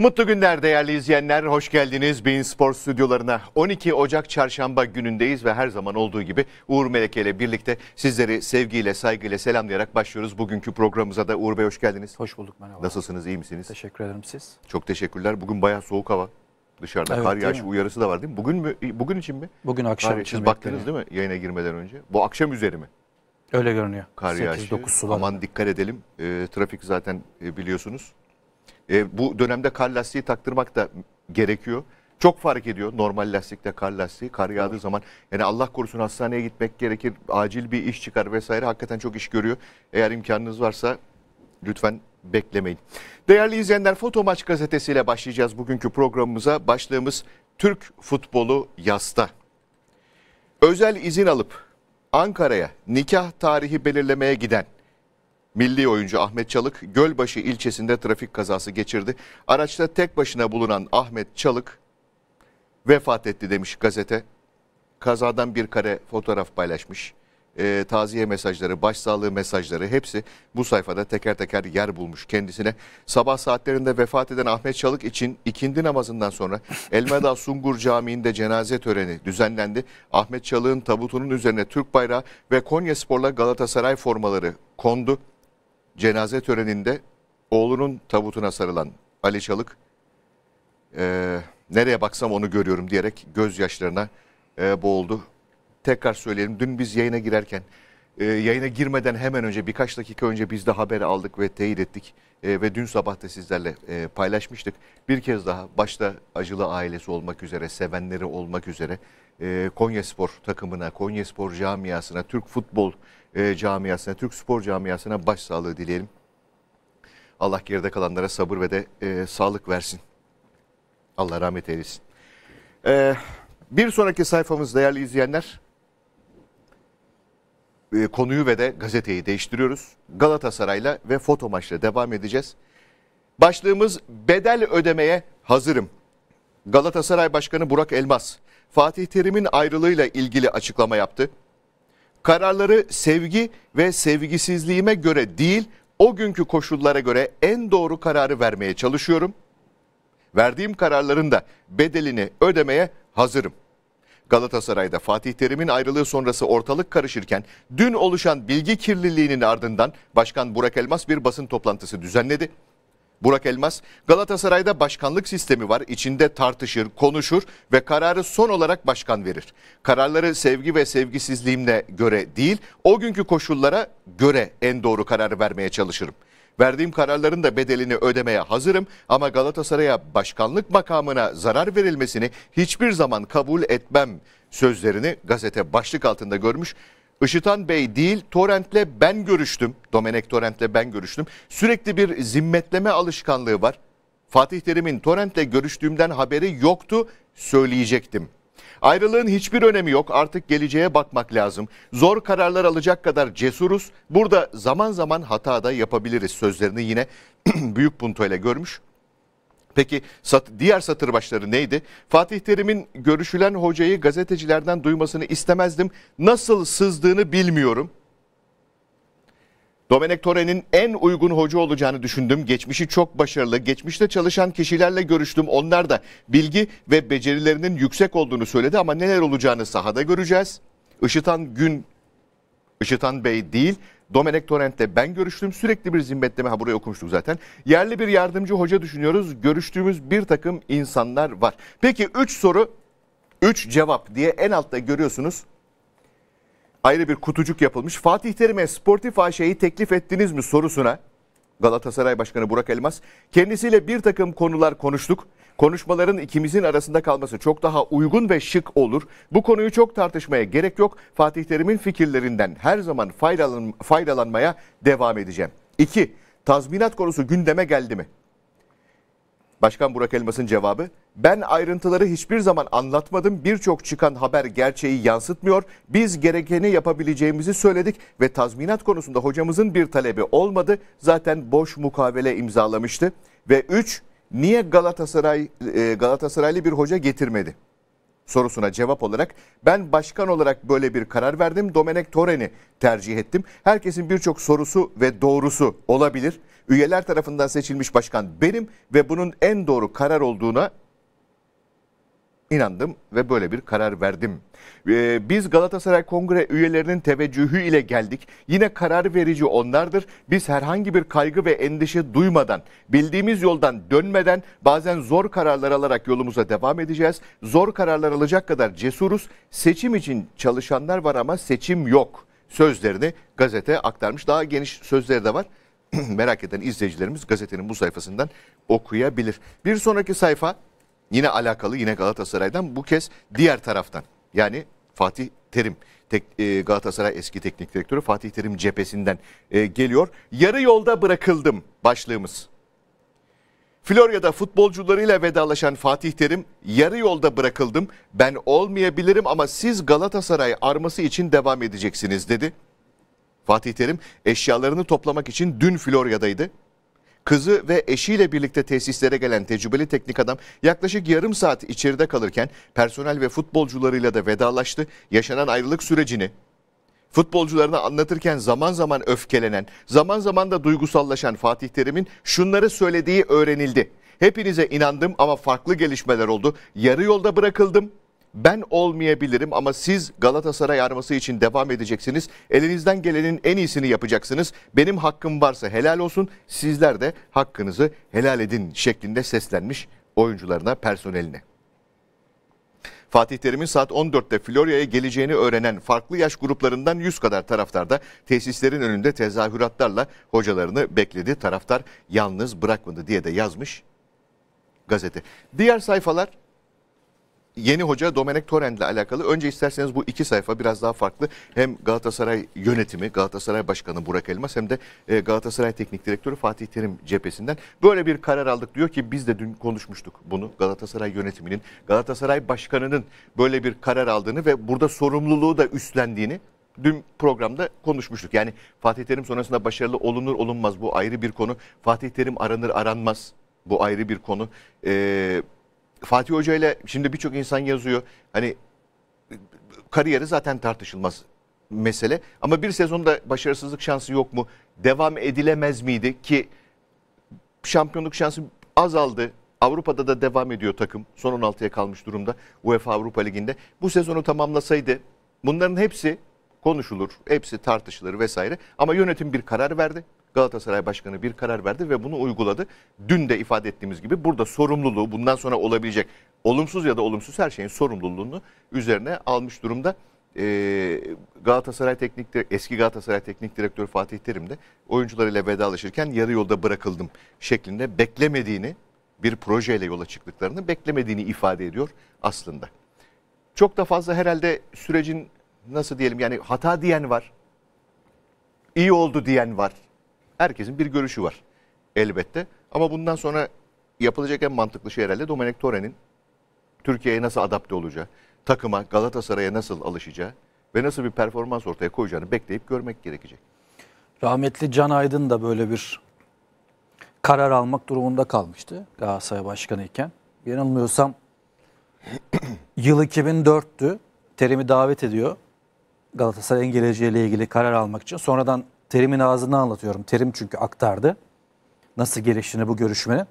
Mutlu günler değerli izleyenler. Hoş geldiniz beIN Sports stüdyolarına. 12 Ocak Çarşamba günündeyiz ve her zaman olduğu gibi Uğur Meleke ile birlikte sizleri sevgiyle, saygıyla selamlayarak başlıyoruz. Bugünkü programımıza da Uğur Bey hoş geldiniz. Hoş bulduk, merhaba. Nasılsınız, iyi misiniz? Teşekkür ederim, siz? Çok teşekkürler. Bugün bayağı soğuk hava. Dışarıda evet, kar yağışı uyarısı da var değil mi? Bugün mü? Bugün için mi? Bugün akşam için. Siz baktınız değil mi yayına girmeden önce? Bu akşam üzeri mi? Öyle görünüyor. Kar yağışı. Aman dikkat edelim. Trafik zaten biliyorsunuz. Bu dönemde kar lastiği taktırmak da gerekiyor. Çok fark ediyor normal lastikle kar lastiği. Kar yağdığı zaman yani Allah korusun hastaneye gitmek gerekir. Acil bir iş çıkar vesaire. Hakikaten çok iş görüyor. Eğer imkanınız varsa lütfen beklemeyin. Değerli izleyenler, Fotomaç gazetesiyle başlayacağız bugünkü programımıza. Başlığımız Türk futbolu yasta. Özel izin alıp Ankara'ya nikah tarihi belirlemeye giden milli oyuncu Ahmet Çalık, Gölbaşı ilçesinde trafik kazası geçirdi. Araçta tek başına bulunan Ahmet Çalık vefat etti demiş gazete. Kazadan bir kare fotoğraf paylaşmış. Taziye mesajları, başsağlığı mesajları hepsi bu sayfada teker teker yer bulmuş kendisine. Sabah saatlerinde vefat eden Ahmet Çalık için ikindi namazından sonra Elmadağ Sungur Camii'nde cenaze töreni düzenlendi. Ahmet Çalık'ın tabutunun üzerine Türk bayrağı ve Konyaspor'la Galatasaray formaları kondu. Cenaze töreninde oğlunun tabutuna sarılan Ali Çalık, nereye baksam onu görüyorum diyerek gözyaşlarına boğuldu. Tekrar söyleyelim, dün biz yayına girerken, yayına girmeden hemen önce birkaç dakika önce biz de haberi aldık ve teyit ettik. Ve dün sabah da sizlerle paylaşmıştık. Bir kez daha başta acılı ailesi olmak üzere, sevenleri olmak üzere Konyaspor takımına, Konyaspor camiasına, Türk futbol camiasına, Türk spor camiasına başsağlığı dileyelim. Allah geride kalanlara sabır ve de sağlık versin. Allah rahmet eylesin. Bir sonraki sayfamız değerli izleyenler, konuyu ve de gazeteyi değiştiriyoruz. Galatasaray'la ve Fotomaç'la devam edeceğiz. Başlığımız bedel ödemeye hazırım. Galatasaray Başkanı Burak Elmas, Fatih Terim'in ayrılığıyla ilgili açıklama yaptı. Kararları sevgi ve sevgisizliğime göre değil, o günkü koşullara göre en doğru kararı vermeye çalışıyorum. Verdiğim kararların da bedelini ödemeye hazırım. Galatasaray'da Fatih Terim'in ayrılığı sonrası ortalık karışırken dün oluşan bilgi kirliliğinin ardından Başkan Burak Elmas bir basın toplantısı düzenledi. Burak Elmas, Galatasaray'da başkanlık sistemi var, içinde tartışır, konuşur ve kararı son olarak başkan verir. Kararları sevgi ve sevgisizliğime göre değil, o günkü koşullara göre en doğru kararı vermeye çalışırım. Verdiğim kararların da bedelini ödemeye hazırım ama Galatasaray'a başkanlık makamına zarar verilmesini hiçbir zaman kabul etmem sözlerini gazete başlık altında görmüş. Işıtan Bey değil, Torrent'le ben görüştüm. Domenec Torrent'le ben görüştüm. Sürekli bir zimmetleme alışkanlığı var. Fatih Terim'in Torrent'le görüştüğümden haberi yoktu, söyleyecektim. Ayrılığın hiçbir önemi yok. Artık geleceğe bakmak lazım. Zor kararlar alacak kadar cesuruz. Burada zaman zaman hata da yapabiliriz sözlerini yine büyük puntoyla görmüş. Peki diğer satır başları neydi? Fatih Terim'in görüşülen hocayı gazetecilerden duymasını istemezdim. Nasıl sızdığını bilmiyorum. Domenec Torrent'in en uygun hoca olacağını düşündüm. Geçmişi çok başarılı. Geçmişte çalışan kişilerle görüştüm. Onlar da bilgi ve becerilerinin yüksek olduğunu söyledi ama neler olacağını sahada göreceğiz. Işıtan Bey değil, Domenec Torrent'le ben görüştüm. Sürekli bir zimmetleme, burayı okumuştuk zaten. Yerli bir yardımcı hoca düşünüyoruz. Görüştüğümüz bir takım insanlar var. Peki 3 soru, 3 cevap diye en altta görüyorsunuz. Ayrı bir kutucuk yapılmış. Fatih Terim'e sportif AŞ'yi teklif ettiniz mi sorusuna Galatasaray Başkanı Burak Elmas, kendisiyle bir takım konular konuştuk. Konuşmaların ikimizin arasında kalması çok daha uygun ve şık olur. Bu konuyu çok tartışmaya gerek yok. Fatih Terim'in fikirlerinden her zaman faydalanmaya devam edeceğim. 2. Tazminat konusu gündeme geldi mi? Başkan Burak Elmas'ın cevabı, ben ayrıntıları hiçbir zaman anlatmadım. Birçok çıkan haber gerçeği yansıtmıyor. Biz gerekeni yapabileceğimizi söyledik ve tazminat konusunda hocamızın bir talebi olmadı. Zaten boş mukavele imzalamıştı. Ve 3. Niye Galatasaraylı bir hoca getirmedi? sorusuna cevap olarak ben başkan olarak böyle bir karar verdim. Domenec Torrent'i tercih ettim. Herkesin birçok sorusu ve doğrusu olabilir. Üyeler tarafından seçilmiş başkan benim ve bunun en doğru karar olduğuna inandım ve böyle bir karar verdim. Biz Galatasaray Kongre üyelerinin teveccühü ile geldik. Yine karar verici onlardır. Biz herhangi bir kaygı ve endişe duymadan, bildiğimiz yoldan dönmeden bazen zor kararlar alarak yolumuza devam edeceğiz. Zor kararlar alacak kadar cesuruz. Seçim için çalışanlar var ama seçim yok. Sözlerini gazete aktarmış. Daha geniş sözleri de var. Merak eden izleyicilerimiz gazetenin bu sayfasından okuyabilir. Bir sonraki sayfa yine alakalı, yine Galatasaray'dan, bu kez diğer taraftan. Yani Fatih Terim, Galatasaray eski teknik direktörü Fatih Terim cephesinden geliyor. Yarı yolda bırakıldım başlığımız. Florya'da futbolcularıyla vedalaşan Fatih Terim, yarı yolda bırakıldım, ben olmayabilirim ama siz Galatasaray arması için devam edeceksiniz dedi. Fatih Terim eşyalarını toplamak için dün Florya'daydı. Kızı ve eşiyle birlikte tesislere gelen tecrübeli teknik adam yaklaşık yarım saat içeride kalırken personel ve futbolcularıyla da vedalaştı. Yaşanan ayrılık sürecini futbolcularına anlatırken zaman zaman öfkelenen, zaman zaman da duygusallaşan Fatih Terim'in şunları söylediği öğrenildi. Hepinize inandım ama farklı gelişmeler oldu. Yarı yolda bırakıldım. Ben olmayabilirim ama siz Galatasaray arması için devam edeceksiniz. Elinizden gelenin en iyisini yapacaksınız. Benim hakkım varsa helal olsun. Sizler de hakkınızı helal edin şeklinde seslenmiş oyuncularına, personeline. Fatih Terim'in saat 14'te Florya'ya geleceğini öğrenen farklı yaş gruplarından 100 kadar taraftar da tesislerin önünde tezahüratlarla hocalarını bekledi. Taraftar yalnız bırakmadı diye de yazmış gazete. Diğer sayfalar yeni hoca Domenec Torrent ile alakalı. Önce isterseniz bu iki sayfa biraz daha farklı. Hem Galatasaray yönetimi, Galatasaray Başkanı Burak Elmas hem de Galatasaray Teknik Direktörü Fatih Terim cephesinden böyle bir karar aldık diyor ki biz de dün konuşmuştuk bunu. Galatasaray yönetiminin, Galatasaray Başkanı'nın böyle bir karar aldığını ve burada sorumluluğu da üstlendiğini dün programda konuşmuştuk. Yani Fatih Terim sonrasında başarılı olunur olunmaz bu ayrı bir konu. Fatih Terim aranır aranmaz bu ayrı bir konu. Fatih Hoca ile şimdi birçok insan yazıyor. Hani kariyeri zaten tartışılmaz mesele. Ama bir sezonda başarısızlık şansı yok mu? Devam edilemez miydi ki şampiyonluk şansı azaldı. Avrupa'da da devam ediyor takım. Son 16'ya kalmış durumda UEFA Avrupa Ligi'nde. Bu sezonu tamamlasaydı bunların hepsi konuşulur, hepsi tartışılır vesaire. Ama yönetim bir karar verdi. Galatasaray Başkanı bir karar verdi ve bunu uyguladı. Dün de ifade ettiğimiz gibi burada sorumluluğu, bundan sonra olabilecek olumsuz ya da olumsuz her şeyin sorumluluğunu üzerine almış durumda. Eski Galatasaray Teknik Direktörü Fatih Terim de oyuncularıyla vedalaşırken yarı yolda bırakıldım şeklinde beklemediğini, bir projeyle yola çıktıklarını beklemediğini ifade ediyor aslında. Çok da fazla herhalde sürecin nasıl diyelim, yani hata diyen var, iyi oldu diyen var. Herkesin bir görüşü var elbette ama bundan sonra yapılacak en mantıklı şey herhalde Domenec Torrent'in Türkiye'ye nasıl adapte olacağı, takıma, Galatasaray'a nasıl alışacağı ve nasıl bir performans ortaya koyacağını bekleyip görmek gerekecek. Rahmetli Can Aydın da böyle bir karar almak durumunda kalmıştı Galatasaray Başkanı iken. Yanılmıyorsam yıl 2004'tü. Terim'i davet ediyor Galatasaray'ın geleceğiyle ilgili karar almak için. Sonradan Terim'in ağzını anlatıyorum. Terim çünkü aktardı nasıl geliştiğini bu görüşmenin.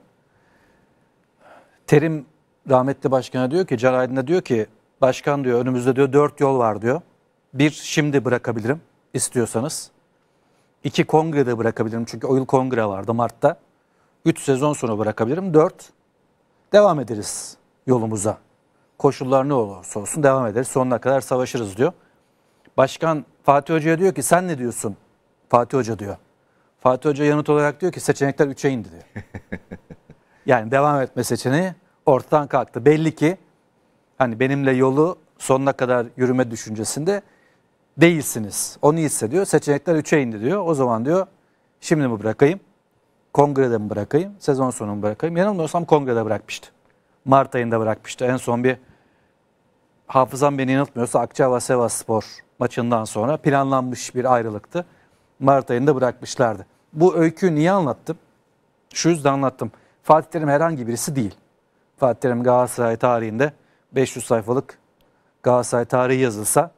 Terim rahmetli başkana diyor ki, Can Aydın'a diyor ki, başkan diyor önümüzde diyor 4 yol var diyor. 1, şimdi bırakabilirim istiyorsanız. 2, kongrede bırakabilirim çünkü o yıl kongre vardı Mart'ta. 3 sezon sonra bırakabilirim. 4, devam ederiz yolumuza. Koşullar ne olursa olsun devam ederiz. Sonuna kadar savaşırız diyor. Başkan Fatih Hoca'ya diyor ki sen ne diyorsun? Fatih Hoca diyor. Fatih Hoca yanıt olarak diyor ki seçenekler 3'e indi diyor. Yani devam etme seçeneği ortadan kalktı. Belli ki hani benimle yolu sonuna kadar yürüme düşüncesinde değilsiniz. Onu hissediyor. Seçenekler 3'e indi diyor. O zaman diyor şimdi mi bırakayım? Kongrede mi bırakayım? Sezon sonu mu bırakayım? Yanılmıyorsam kongrede bırakmıştı. Mart ayında bırakmıştı. En son bir hafızam beni yanıltmıyorsa Akçaava Sivas Spor maçından sonra planlanmış bir ayrılıktı. Mart ayında bırakmışlardı. Bu öyküyü niye anlattım? Şu yüzden anlattım. Fatih Terim herhangi birisi değil. Fatih Terim Galatasaray tarihinde 500 sayfalık Galatasaray tarihi yazılsa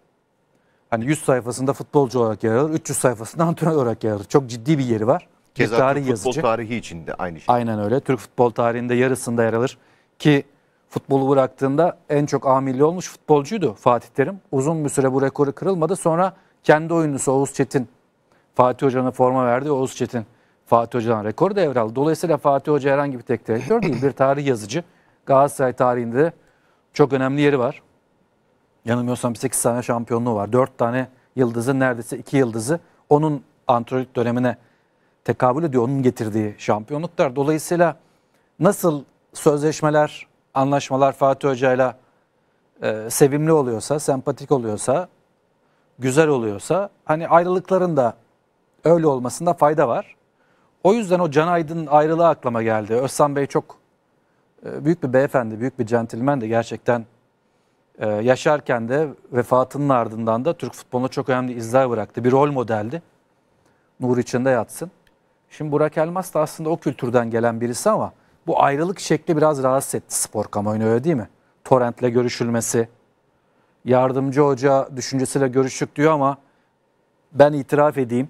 hani 100 sayfasında futbolcu olarak yer alır, 300 sayfasında antrenör olarak yer alır. Çok ciddi bir yeri var. Keza tarih futbol yazıcı. Tarihi içinde aynı şey. Aynen öyle. Türk futbol tarihinde yarısında yer alır ki futbolu bıraktığında en çok A milli olmuş futbolcuydu Fatih Terim. Uzun bir süre bu rekoru kırılmadı. Sonra kendi oyuncusu Oğuz Çetin, Fatih Hoca'na forma verdi. Oğuz Çetin Fatih Hoca'dan rekoru devraldı. Dolayısıyla Fatih Hoca herhangi bir tek direktör değil, bir tarih yazıcı. Galatasaray tarihinde de çok önemli yeri var. Yanılmıyorsam 8 tane şampiyonluğu var. 4 tane yıldızı, neredeyse 2 yıldızı onun antrenörlük dönemine tekabül ediyor. Onun getirdiği şampiyonluklar. Dolayısıyla nasıl sözleşmeler, anlaşmalar Fatih Hoca'yla sevimli oluyorsa, sempatik oluyorsa, güzel oluyorsa, hani ayrılıkların da öyle olmasında fayda var. O yüzden o Can Aydın ayrılığı aklıma geldi. Özcan Bey çok büyük bir beyefendi, büyük bir centilmen de gerçekten yaşarken de vefatının ardından da Türk futboluna çok önemli izler bıraktı. Bir rol modeldi. Nur içinde yatsın. Şimdi Burak Elmas da aslında o kültürden gelen birisi ama bu ayrılık şekli biraz rahatsız etti spor kamuoyunu, öyle değil mi? Torrent'le görüşülmesi, yardımcı hoca düşüncesiyle görüştük diyor ama ben itiraf edeyim.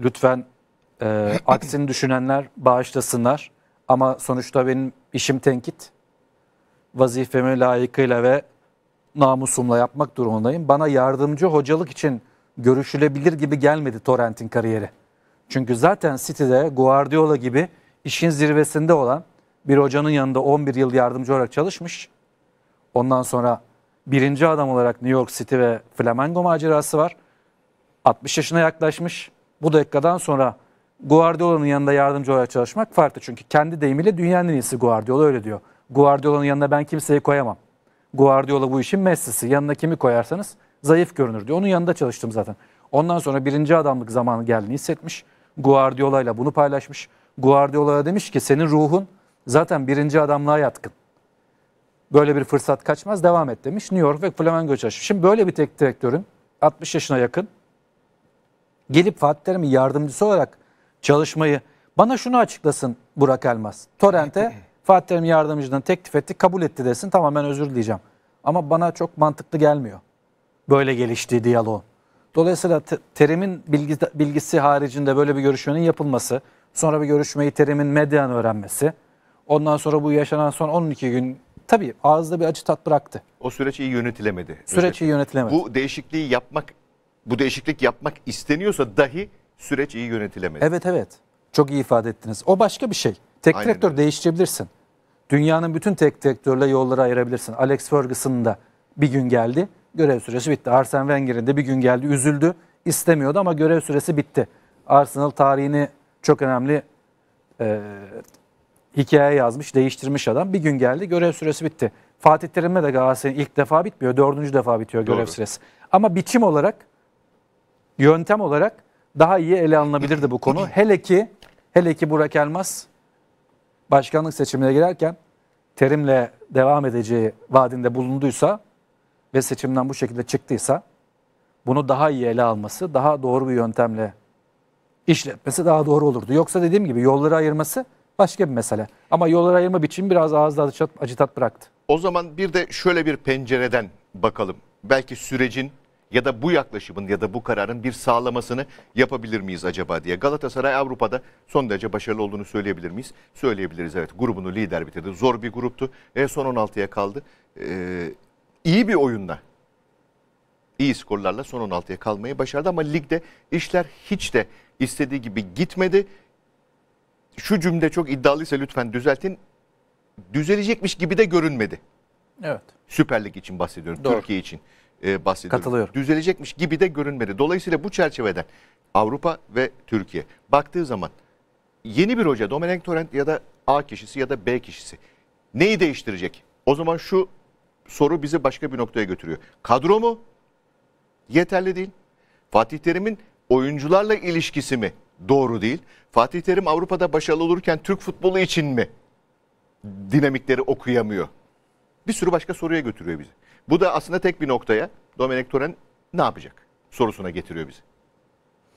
Lütfen aksini düşünenler bağışlasınlar. Ama sonuçta benim işim tenkit. Vazifemi layıkıyla ve namusumla yapmak durumundayım. Bana yardımcı hocalık için görüşülebilir gibi gelmedi Torrent'in kariyeri. Çünkü zaten City'de Guardiola gibi işin zirvesinde olan bir hocanın yanında 11 yıl yardımcı olarak çalışmış. Ondan sonra birinci adam olarak New York City ve Flamengo macerası var. 60 yaşına yaklaşmış. Bu dakikadan sonra Guardiola'nın yanında yardımcı olarak çalışmak farklı. Çünkü kendi deyimiyle dünyanın en iyisi Guardiola, öyle diyor. Guardiola'nın yanına ben kimseyi koyamam. Guardiola bu işin Messi'si. Yanına kimi koyarsanız zayıf görünür diyor. Onun yanında çalıştım zaten. Ondan sonra birinci adamlık zamanı geldiğini hissetmiş. Guardiola'yla bunu paylaşmış. Guardiola'ya demiş ki senin ruhun zaten birinci adamlığa yatkın. Böyle bir fırsat kaçmaz, devam et demiş. New York ve Flamengo çalışmış. Şimdi böyle bir tek direktörün 60 yaşına yakın gelip Fatih Terim'in yardımcısı olarak çalışmayı, bana şunu açıklasın Burak Elmas. Torrent'e Fatih Terim yardımcıdan teklif etti, kabul etti desin, tamam ben özür dileyeceğim. Ama bana çok mantıklı gelmiyor böyle geliştiği diyaloğun. Dolayısıyla Terim'in bilgisi haricinde böyle bir görüşmenin yapılması, sonra bir görüşmeyi Terim'in medyan öğrenmesi, ondan sonra bu yaşanan son 12 gün tabii ağızda bir acı tat bıraktı. O süreç iyi yönetilemedi. Süreç iyi yönetilemedi. Bu değişiklik yapmak isteniyorsa dahi süreç iyi yönetilemedi. Evet evet. Çok iyi ifade ettiniz. O başka bir şey. Tek direktör değiştirebilirsin. Dünyanın bütün tek direktörle yolları ayırabilirsin. Alex Ferguson'ın da bir gün geldi. Görev süresi bitti. Arsene Wenger'in de bir gün geldi. Üzüldü. İstemiyordu ama görev süresi bitti. Arsenal tarihini çok önemli hikaye yazmış, değiştirmiş adam. Bir gün geldi. Görev süresi bitti. Fatih Terim'le de Galatasaray'ın ilk defa bitmiyor. 4. defa bitiyor görev süresi. Ama biçim olarak, yöntem olarak daha iyi ele alınabilirdi bu konu. Hele ki Burak Elmas başkanlık seçimine girerken Terim'le devam edeceği vaadinde bulunduysa ve seçimden bu şekilde çıktıysa bunu daha iyi ele alması, daha doğru bir yöntemle işletmesi daha doğru olurdu. Yoksa dediğim gibi yolları ayırması başka bir mesele. Ama yolları ayırma biçimi biraz ağızda acı tat bıraktı. O zaman bir de şöyle bir pencereden bakalım. Belki sürecin ya da bu yaklaşımın ya da bu kararın bir sağlamasını yapabilir miyiz acaba diye. Galatasaray Avrupa'da son derece başarılı olduğunu söyleyebilir miyiz? Söyleyebiliriz, evet. Grubunu lider bitirdi. Zor bir gruptu. Son 16'ya kaldı. İyi bir oyunla, iyi skorlarla son 16'ya kalmayı başardı. Ama ligde işler hiç de istediği gibi gitmedi. Şu cümle çok iddialıysa lütfen düzeltin. Düzelecekmiş gibi de görünmedi. Evet. Süper Lig için bahsediyorum. Doğru. Türkiye için. Katılıyorum. Düzelecekmiş gibi de görünmedi. Dolayısıyla bu çerçeveden Avrupa ve Türkiye baktığı zaman yeni bir hoca Domenec Torrent ya da A kişisi ya da B kişisi neyi değiştirecek? O zaman şu soru bizi başka bir noktaya götürüyor. Kadro mu? Yeterli değil. Fatih Terim'in oyuncularla ilişkisi mi? Doğru değil. Fatih Terim Avrupa'da başarılı olurken Türk futbolu için mi dinamikleri okuyamıyor? Bir sürü başka soruya götürüyor bizi. Bu da aslında tek bir noktaya Domenec Torrent ne yapacak sorusuna getiriyor bizi.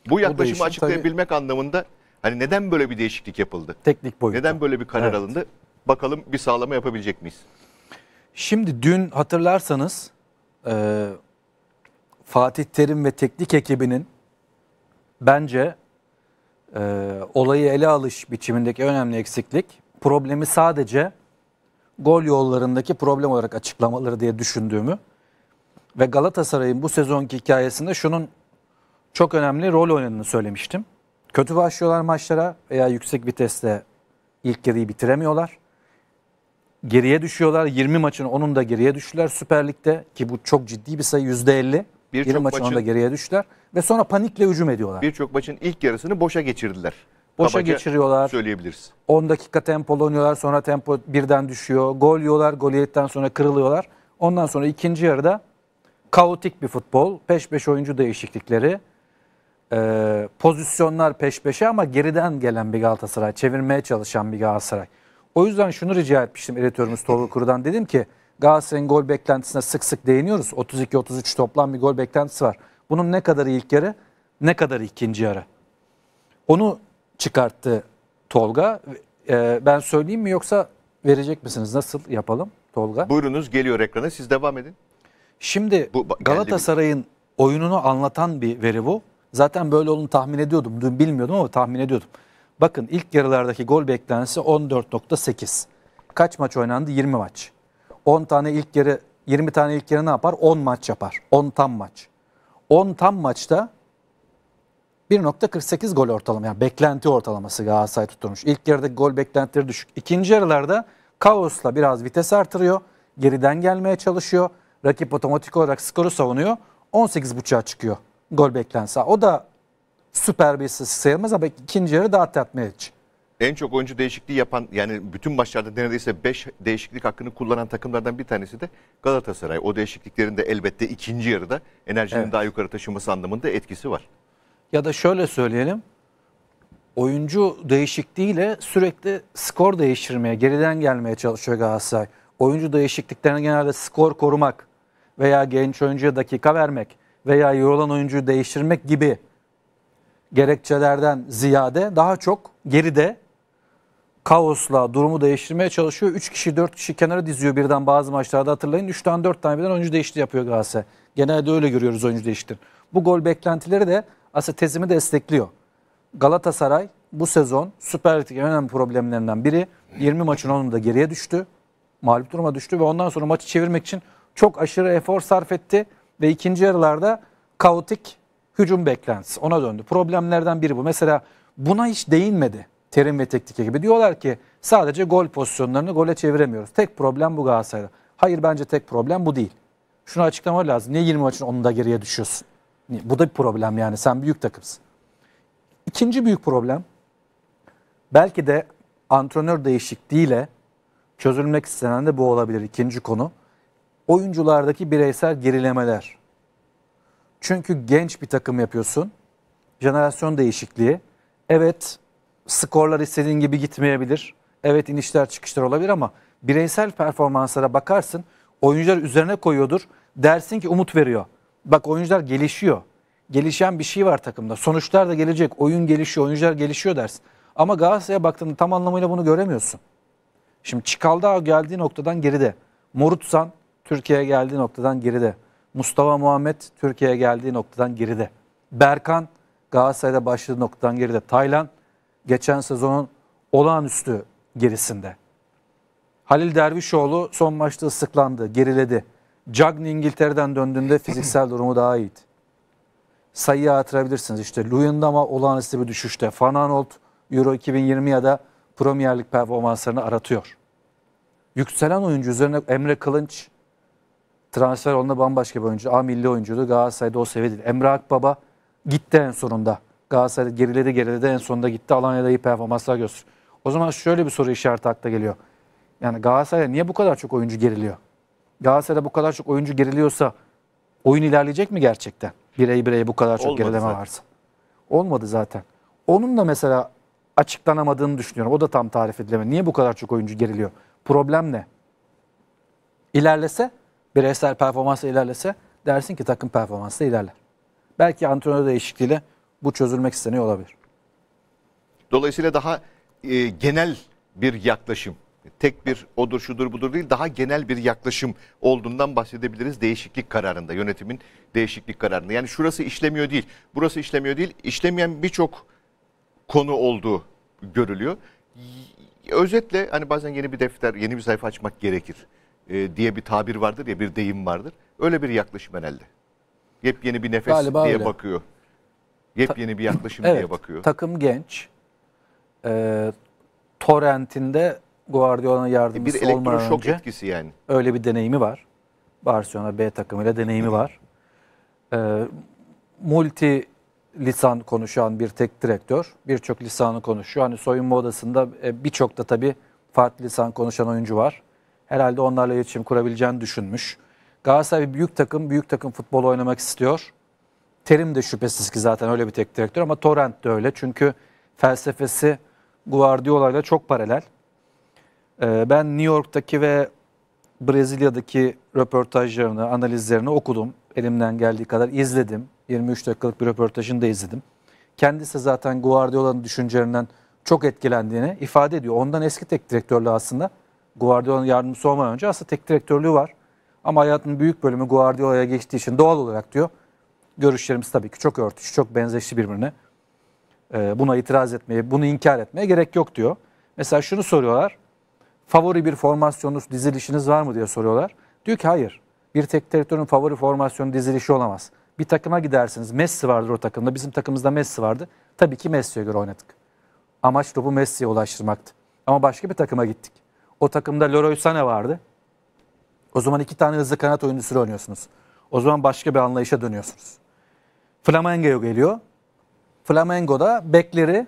Bu yaklaşımı açıklayabilmek anlamında hani neden böyle bir değişiklik yapıldı? Teknik boyutta. Neden böyle bir karar alındı? Bakalım bir sağlama yapabilecek miyiz? Şimdi dün hatırlarsanız Fatih Terim ve teknik ekibinin bence olayı ele alış biçimindeki önemli eksiklik, problemi sadece gol yollarındaki problem olarak açıklamaları diye düşündüğümü ve Galatasaray'ın bu sezonki hikayesinde şunun çok önemli rol oynadığını söylemiştim. Kötü başlıyorlar maçlara veya yüksek vitesle ilk yarıyı bitiremiyorlar. Geriye düşüyorlar. 20 maçın onun da geriye düştüler Süper Lig'de ki bu çok ciddi bir sayı, %50. 20 maçın onun da geriye düştüler ve sonra panikle hücum ediyorlar. Birçok maçın ilk yarısını boşa geçirdiler. Boşa kabaca geçiriyorlar. Söyleyebiliriz. 10 dakika tempolu oynuyorlar, sonra tempo birden düşüyor. Gol yiyorlar, gol yedikten sonra kırılıyorlar. Ondan sonra ikinci yarıda kaotik bir futbol, peş peşe oyuncu değişiklikleri, pozisyonlar peş peşe ama geriden gelen bir Galatasaray, çevirmeye çalışan bir Galatasaray. O yüzden şunu rica etmiştim editörümüz Tolga Kuru'dan, dedim ki Galatasaray'ın gol beklentisine sık sık değiniyoruz. 32-33 toplam bir gol beklentisi var. Bunun ne kadarı ilk yarı, ne kadarı ikinci yarı? Onu çıkarttı Tolga. Ben söyleyeyim mi yoksa verecek misiniz? Nasıl yapalım Tolga? Buyurunuz, geliyor ekrana, siz devam edin. Şimdi Galatasaray'ın oyununu anlatan bir veri bu. Zaten böyle olduğunu tahmin ediyordum. Dün bilmiyordum ama tahmin ediyordum. Bakın ilk yarılardaki gol beklentisi 14.8. Kaç maç oynandı? 20 maç. 10 tane ilk yarı, 20 tane ilk yarı ne yapar? 10 maç yapar. 10 tam maç. 10 tam maçta 1.48 gol ortalama. Yani beklenti ortalaması Galatasaray tutturmuş. İlk yarıdaki gol beklentileri düşük. İkinci yarılarda kaosla biraz vites artırıyor. Geriden gelmeye çalışıyor. Rakip otomatik olarak skoru savunuyor. 18.5'a çıkıyor gol beklentisi. O da süper bir istatistik sayılmaz ama ikinci yarı daha tatmin edici. En çok oyuncu değişikliği yapan, yani bütün maçlarda neredeyse 5 değişiklik hakkını kullanan takımlardan bir tanesi de Galatasaray. O değişikliklerin de elbette ikinci yarıda enerjinin daha yukarı taşıması anlamında etkisi var. Ya da şöyle söyleyelim, oyuncu değişikliğiyle sürekli skor değiştirmeye, geriden gelmeye çalışıyor Galatasaray. Oyuncu değişikliklerine genelde skor korumak veya genç oyuncuya dakika vermek veya yorulan oyuncuyu değiştirmek gibi gerekçelerden ziyade daha çok geride kaosla durumu değiştirmeye çalışıyor. 3 kişi 4 kişi kenara diziyor birden bazı maçlarda, hatırlayın. 3'ten 4 tane birden oyuncu değişikliği yapıyor Galatasaray. Genelde öyle görüyoruz oyuncu değişikliği. Bu gol beklentileri de aslında tezimi destekliyor. Galatasaray bu sezon Süper Lig'in en önemli problemlerinden biri. 20 maçın onun da geriye düştü. Mağlup duruma düştü ve ondan sonra maçı çevirmek için çok aşırı efor sarf etti. Ve ikinci yarılarda kaotik hücum beklentisi ona döndü. Problemlerden biri bu. Mesela buna hiç değinmedi Terim ve teknik ekibi. Diyorlar ki sadece gol pozisyonlarını gole çeviremiyoruz. Tek problem bu Galatasaray'da. Hayır, bence tek problem bu değil. Şunu açıklama lazım. Niye 20 maçın 10'unda geriye düşüyorsun? Bu da bir problem yani. Sen büyük takımsın. İkinci büyük problem belki de antrenör değişikliğiyle çözülmek istenen de bu olabilir. İkinci konu oyunculardaki bireysel gerilemeler. Çünkü genç bir takım yapıyorsun. Jenerasyon değişikliği. Evet, skorlar istediğin gibi gitmeyebilir. Evet, inişler çıkışlar olabilir ama bireysel performanslara bakarsın. Oyuncular üzerine koyuyordur. Dersin ki umut veriyor. Bak oyuncular gelişiyor. Gelişen bir şey var takımda. Sonuçlar da gelecek. Oyun gelişiyor, oyuncular gelişiyor dersin. Ama Galatasaray'a baktığında tam anlamıyla bunu göremiyorsun. Şimdi Çikaldağ geldiği noktadan geride. Morutsan Türkiye'ye geldiği noktadan geride. Mustafa Muhammed Türkiye'ye geldiği noktadan geride. Berkan Galatasaray'da başladığı noktadan geride. Taylan geçen sezonun olağanüstü gerisinde. Halil Dervişoğlu son maçta ıslıklandı, geriledi. Cagney İngiltere'den döndüğünde fiziksel durumu daha iyiydi. Sayıya hatırlayabilirsiniz işte. Luyendama olağanüstü bir düşüşte. Van Aanholt Euro 2020 ya da Premier Lig performanslarını aratıyor. Yükselen oyuncu üzerine Emre Kılınç transfer olduğunda bambaşka bir oyuncu. A milli oyuncuydu. Galatasaray'da o seviye değil. Emre Akbaba gitti en sonunda. Galatasaray'da geriledi en sonunda gitti. Alanya'da iyi performanslar gösteriyor. O zaman şöyle bir soru işareti akla geliyor. Yani Galatasaray'da niye bu kadar çok oyuncu geriliyor? Galatasaray'da bu kadar çok oyuncu geriliyorsa oyun ilerleyecek mi gerçekten? Birey bireye bu kadar çok olmadı gerileme zaten varsa. Olmadı zaten. Onun da mesela açıklanamadığını düşünüyorum. O da tam tarif edilemez. Niye bu kadar çok oyuncu geriliyor? Problem ne? İlerlese, bireysel performansla ilerlese dersin ki takım performansla ilerler. Belki antrenör değişikliğiyle bu çözülmek isteniyor olabilir. Dolayısıyla daha genel bir yaklaşım tek bir odur şudur budur değil, daha genel bir yaklaşım olduğundan bahsedebiliriz değişiklik kararında, yönetimin değişiklik kararında. Yani şurası işlemiyor değil, burası işlemiyor değil, işlemeyen birçok konu olduğu görülüyor. Özetle hani bazen yeni bir defter, yeni bir sayfa açmak gerekir diye bir tabir vardır ya, bir deyim vardır. Öyle bir yaklaşım herhalde. Yepyeni bir nefes galiba diye öyle bakıyor. Yepyeni bir yaklaşım evet, diye bakıyor. Takım genç. Torrent'inde Guardiola'nın yardımcısı bir elektroşok önce etkisi yani. Öyle bir deneyimi var. Barcelona B takımıyla deneyimi hı var. Multi lisan konuşan bir tek direktör. Birçok lisanı konuşuyor. Hani soyunma odasında birçok da tabii farklı lisan konuşan oyuncu var. Herhalde onlarla iletişim kurabileceğini düşünmüş. Galatasaray bir büyük takım futbolu oynamak istiyor. Terim de şüphesiz ki zaten öyle bir tek direktör ama Torrent de öyle. Çünkü felsefesi Guardiola'yla çok paralel. Ben New York'taki ve Brezilya'daki röportajlarını, analizlerini okudum. Elimden geldiği kadar izledim. 23 dakikalık bir röportajını da izledim. Kendisi zaten Guardiola'nın düşüncelerinden çok etkilendiğini ifade ediyor. Ondan eski tek direktörlüğü aslında. Guardiola'nın yardımcısı olmadan önce aslında tek direktörlüğü var. Ama hayatının büyük bölümü Guardiola'ya geçtiği için doğal olarak diyor, görüşlerimiz tabii ki çok örtüşü, çok benzeşli birbirine. Buna itiraz etmeye, bunu inkar etmeye gerek yok diyor. Mesela şunu soruyorlar, favori bir formasyonunuz, dizilişiniz var mı diye soruyorlar. Diyor ki hayır, bir tek direktörün favori formasyonu, dizilişi olamaz. Bir takıma gidersiniz, Messi vardır o takımda, bizim takımımızda Messi vardı. Tabii ki Messi'ye göre oynadık. Amaç topu Messi'ye ulaştırmaktı. Ama başka bir takıma gittik. O takımda Leroy Sané vardı. O zaman iki tane hızlı kanat oyuncusu oynuyorsunuz. O zaman başka bir anlayışa dönüyorsunuz. Flamengo geliyor. Flamengo'da bekleri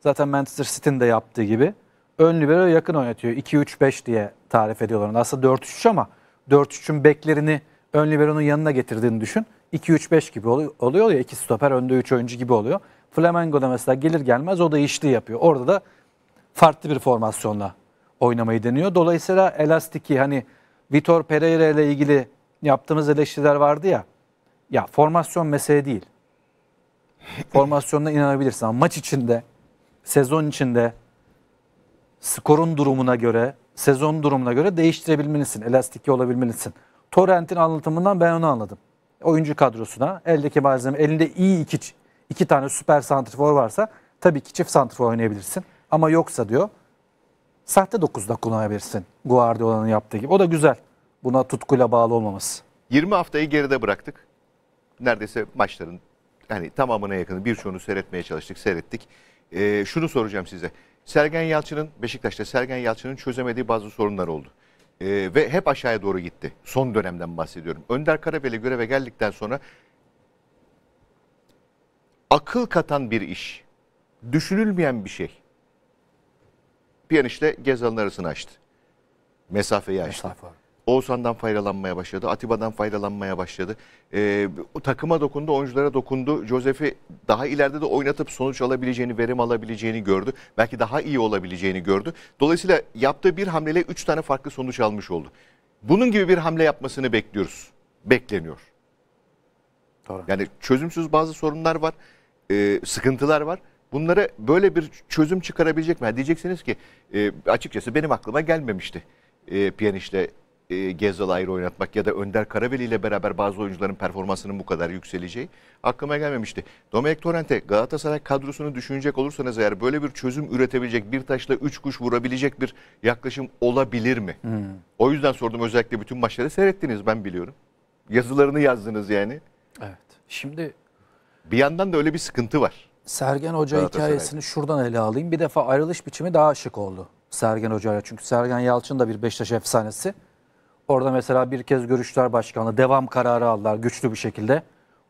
zaten Manchester City'nin de yaptığı gibi ön liberoya yakın oynatıyor. 2-3-5 diye tarif ediyorlar. Aslında 4-3 ama 4-3'ün beklerini ön liberonun yanına getirdiğini düşün. 2-3-5 gibi oluyor ya, 2 stoper önde 3 oyuncu gibi oluyor. Flamengo'da mesela gelir gelmez o da işliği yapıyor. Orada da farklı bir formasyonla oynamayı deniyor. Dolayısıyla elastiki, hani Vitor Pereira ile ilgili yaptığımız eleştiriler vardı ya. Ya formasyon mesele değil. Formasyonuna inanabilirsin ama maç içinde, sezon içinde skorun durumuna göre, sezon durumuna göre değiştirebilmelisin. Elastiki olabilmelisin. Torrent'in anlatımından ben onu anladım. Oyuncu kadrosuna, eldeki malzeme, elinde iyi iki tane süper santrifor varsa tabii ki çift santrifor oynayabilirsin. Ama yoksa diyor, sahte 9'da kullanabilirsin Guardiola'nın yaptığı gibi. O da güzel. Buna tutkuyla bağlı olmaması. 20 haftayı geride bıraktık. Neredeyse maçların yani tamamına yakın birçoğunu seyretmeye çalıştık, seyrettik. Şunu soracağım size. Beşiktaş'ta Sergen Yalçın'ın çözemediği bazı sorunlar oldu. Ve hep aşağıya doğru gitti. Son dönemden bahsediyorum. Önder Karabel'e göreve geldikten sonra akıl katan bir iş, düşünülmeyen bir şey. Piyaniş'le Gezal'ın arasını açtı. Mesafeyi açtı. Mesafe. Oğuzhan'dan faydalanmaya başladı. Atiba'dan faydalanmaya başladı. Takıma dokundu, oyunculara dokundu. Josef'i daha ileride de oynatıp sonuç alabileceğini, verim alabileceğini gördü. Belki daha iyi olabileceğini gördü. Dolayısıyla yaptığı bir hamleyle 3 tane farklı sonuç almış oldu. Bunun gibi bir hamle yapmasını bekliyoruz. Bekleniyor. Doğru. Yani çözümsüz bazı sorunlar var. Sıkıntılar var. Bunlara böyle bir çözüm çıkarabilecek mi? Yani diyeceksiniz ki açıkçası benim aklıma gelmemişti Pjanic'le Gezal ayrı oynatmak ya da Önder Karaveli ile beraber bazı oyuncuların performansının bu kadar yükseleceği aklıma gelmemişti. Domenec Torrent'e Galatasaray kadrosunu düşünecek olursanız eğer böyle bir çözüm üretebilecek, bir taşla 3 kuş vurabilecek bir yaklaşım olabilir mi? Hmm. O yüzden sordum, özellikle bütün maçları seyrettiniz, ben biliyorum. Yazılarını yazdınız yani. Evet. Şimdi bir yandan da öyle bir sıkıntı var. Sergen Hoca hikayesini şuradan ele alayım. Bir defa ayrılış biçimi daha şık oldu Sergen Hoca'yla. Çünkü Sergen Yalçın da bir Beşiktaş efsanesi. Orada mesela bir kez görüşler başkanlığı, devam kararı aldılar güçlü bir şekilde.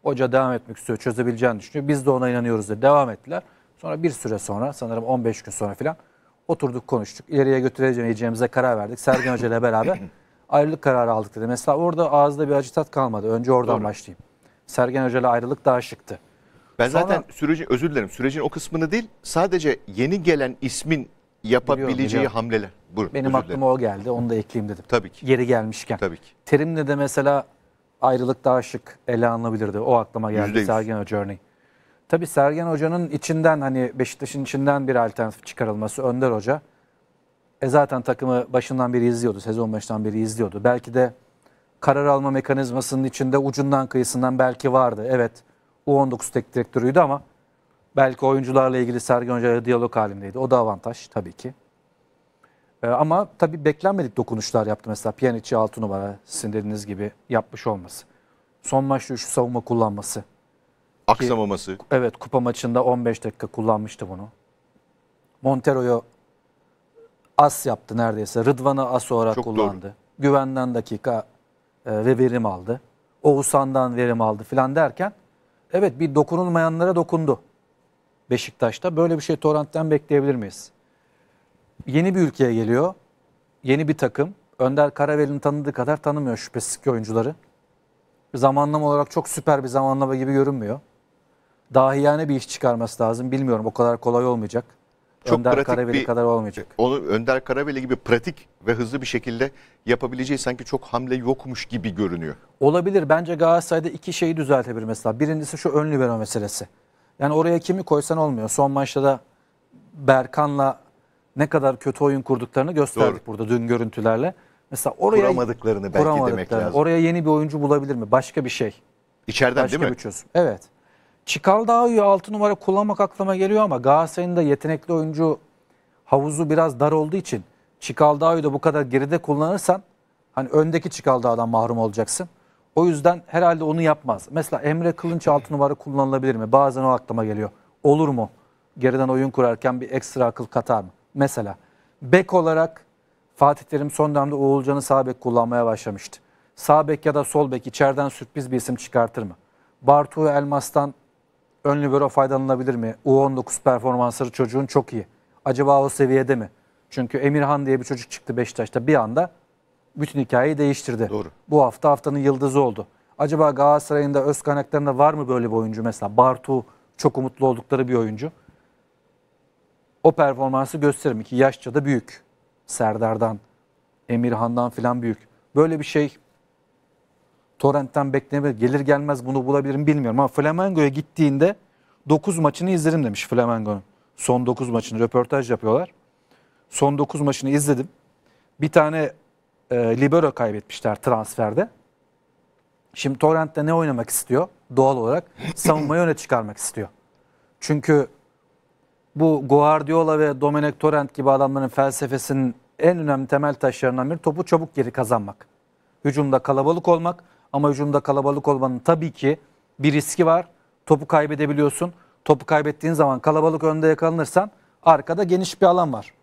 Hoca devam etmek istiyor, çözebileceğini düşünüyor. Biz de ona inanıyoruz diye devam ettiler. Sonra bir süre sonra, sanırım 15 gün sonra falan oturduk, konuştuk. İleriye götüreceğimize karar verdik. Sergen Hoca ile beraber ayrılık kararı aldık dedi. Mesela orada ağızda bir acı tat kalmadı. Önce oradan doğru başlayayım. Sergen Hoca ile ayrılık daha şıktı. Ben sonra, zaten sürecin o kısmını değil, sadece yeni gelen ismin yapabileceği hamleler. Buyurun, benim aklıma o geldi, onu da ekleyeyim dedim. Tabii ki. Yeri gelmişken. Tabii ki. Terim'le de mesela ayrılık daha şık ele alınabilirdi. O aklıma geldi %100. Sergen Hoca örneği. Tabii Sergen Hoca'nın içinden, hani Beşiktaş'ın içinden bir alternatif çıkarılması, Önder Hoca Zaten takımı başından beri izliyordu. Sezon başından beri izliyordu. Belki de karar alma mekanizmasının içinde ucundan kıyısından belki vardı. Evet, U19 teknik direktörüydü ama belki oyuncularla ilgili Sergen Hoca'yla diyalog halindeydi. O da avantaj tabii ki. Ama tabii beklenmedik dokunuşlar yaptı. Mesela Pjanic'i 6 numara sizin dediğiniz gibi yapmış olması. Son maçta 3 savunma kullanması. Aksamaması. Ki, evet, kupa maçında 15 dakika kullanmıştı bunu. Montero'yu as yaptı neredeyse. Rıdvan'ı as olarak çok kullandı. Doğru. Güvenden dakika ve verim aldı. Oğuzhan'dan verim aldı filan derken evet, bir dokunulmayanlara dokundu Beşiktaş'ta. Böyle bir şey Torrent'ten bekleyebilir miyiz? Yeni bir ülkeye geliyor. Yeni bir takım. Önder Karavel'in tanıdığı kadar tanımıyor şüphesiz ki oyuncuları. Zamanlama olarak çok süper bir zamanlama gibi görünmüyor. Dahiyane bir iş çıkarması lazım. Bilmiyorum, o kadar kolay olmayacak. Çok Önder Karaveli kadar olmayacak. Onu Önder Karaveli gibi pratik ve hızlı bir şekilde yapabileceği sanki çok hamle yokmuş gibi görünüyor. Olabilir. Bence Galatasaray'da iki şeyi düzeltebilir mesela. Birincisi şu ön libero meselesi. Yani oraya kimi koysan olmuyor. Son maçta da Berkan'la ne kadar kötü oyun kurduklarını gösterdik. Doğru. Burada dün görüntülerle. Mesela oraya kuramadıklarını belki demek lazım. Oraya yeni bir oyuncu bulabilir mi? Başka bir şey. İçeriden başka değil mi? Çözüm. Evet. Çikaldağ'ı 6 numara kullanmak aklıma geliyor ama Galatasaray'ın da yetenekli oyuncu havuzu biraz dar olduğu için Çikaldağ'ı da bu kadar geride kullanırsan hani öndeki Çikaldağ'dan mahrum olacaksın. O yüzden herhalde onu yapmaz. Mesela Emre Kılınç 6 numara kullanılabilir mi? Bazen o aklıma geliyor. Olur mu? Geriden oyun kurarken bir ekstra akıl katar mı? Mesela bek olarak Fatih Terim son dönemde Oğulcan'ı sağ bek kullanmaya başlamıştı. Sağ bek ya da sol bek içeriden sürpriz bir isim çıkartır mı? Bartu Elmas'tan ön libero faydalanabilir mi? U19 performansları çocuğun çok iyi. Acaba o seviyede mi? Çünkü Emirhan diye bir çocuk çıktı Beşiktaş'ta bir anda. Bütün hikayeyi değiştirdi. Doğru. Bu hafta haftanın yıldızı oldu. Acaba Galatasaray'ın da öz kaynaklarında var mı böyle bir oyuncu mesela? Bartu çok umutlu oldukları bir oyuncu. O performansı gösterir ki yaşça da büyük. Serdar'dan, Emirhan'dan filan büyük. Böyle bir şey Torrent'ten beklenebilir. Gelir gelmez bunu bulabilirim bilmiyorum ama Flamengo'ya gittiğinde 9 maçını izlerim demiş Flamengo'nun. Son 9 maçını röportaj yapıyorlar. Son 9 maçını izledim. Bir tane libero kaybetmişler transferde. Şimdi Torrent'te ne oynamak istiyor? Doğal olarak savunmayı öne çıkarmak istiyor. Çünkü bu Guardiola ve Domenec Torrent gibi adamların felsefesinin en önemli temel taşlarından biri topu çabuk geri kazanmak. Hücumda kalabalık olmak ama hücumda kalabalık olmanın tabii ki bir riski var. Topu kaybedebiliyorsun. Topu kaybettiğin zaman kalabalık önde yakalanırsan arkada geniş bir alan var.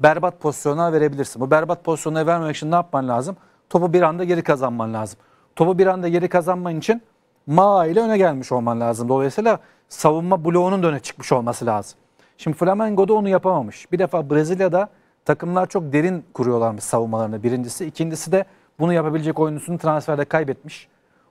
Berbat pozisyona verebilirsin. Bu berbat pozisyona vermemek için ne yapman lazım? Topu bir anda geri kazanman lazım. Topu bir anda geri kazanman için Maa ile öne gelmiş olman lazım. Dolayısıyla savunma bloğunun da öne çıkmış olması lazım. Şimdi Flamengo'da onu yapamamış. Bir defa Brezilya'da takımlar çok derin kuruyorlarmış savunmalarını birincisi. İkincisi de bunu yapabilecek oyuncusunu transferde kaybetmiş.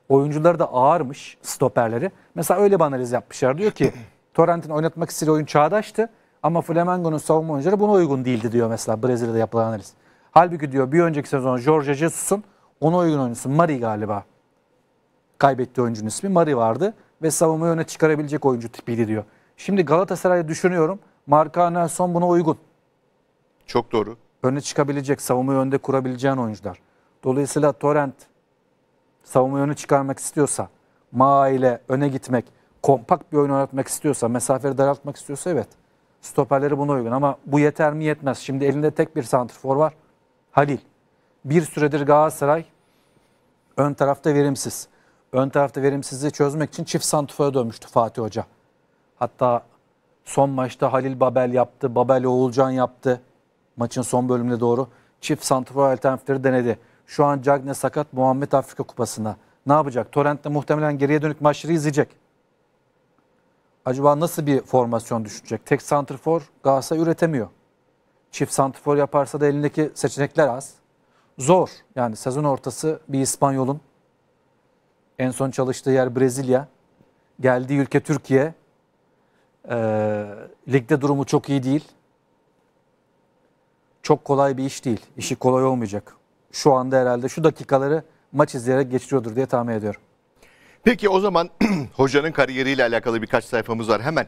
Oyuncuları da ağırmış, stoperleri. Mesela öyle bir analiz yapmışlar. Diyor ki Torrent'in oynatmak istediği oyun çağdaştı ama Flamengo'nun savunma oyuncuları buna uygun değildi diyor mesela Brezilya'da yapılan analiz. Halbuki diyor bir önceki sezon Jorge Jesus'un ona uygun oyuncusu Mari galiba. Kaybettiği oyuncunun ismi Mari vardı ve savunmayı öne çıkarabilecek oyuncu tipiydi diyor. Şimdi Galatasaray'ı düşünüyorum. Marka Nelson buna uygun. Çok doğru. Öne çıkabilecek, savunmayı önde kurabileceğin oyuncular. Dolayısıyla Torrent savunmayı öne çıkarmak istiyorsa, Maa ile öne gitmek, kompakt bir oyun oynatmak istiyorsa, mesafeyi daraltmak istiyorsa evet. Stoperleri buna uygun ama bu yeter mi? Yetmez. Şimdi elinde tek bir santrfor var. Halil. Bir süredir Galatasaray ön tarafta verimsiz. Ön tarafta verimsizliği çözmek için çift santrfora dönmüştü Fatih Hoca. Hatta son maçta Halil Babel yaptı, Babel Oğulcan yaptı. Maçın son bölümüne doğru çift santrfor alternatifleri denedi. Şu an Cagne sakat, Muhammed Afrika Kupası'na. Ne yapacak? Torrent'te muhtemelen geriye dönük maçları izleyecek. Acaba nasıl bir formasyon düşünecek? Tek santrfor Galatasaray üretemiyor. Çift santrfor yaparsa da elindeki seçenekler az. Zor. Yani sezon ortası bir İspanyol'un. En son çalıştığı yer Brezilya. Geldiği ülke Türkiye. Ligde durumu çok iyi değil. Çok kolay bir iş değil. İşi kolay olmayacak. Şu anda herhalde şu dakikaları maç izleyerek geçiriyordur diye tahmin ediyorum. Peki o zaman hocanın kariyeriyle alakalı birkaç sayfamız var. Hemen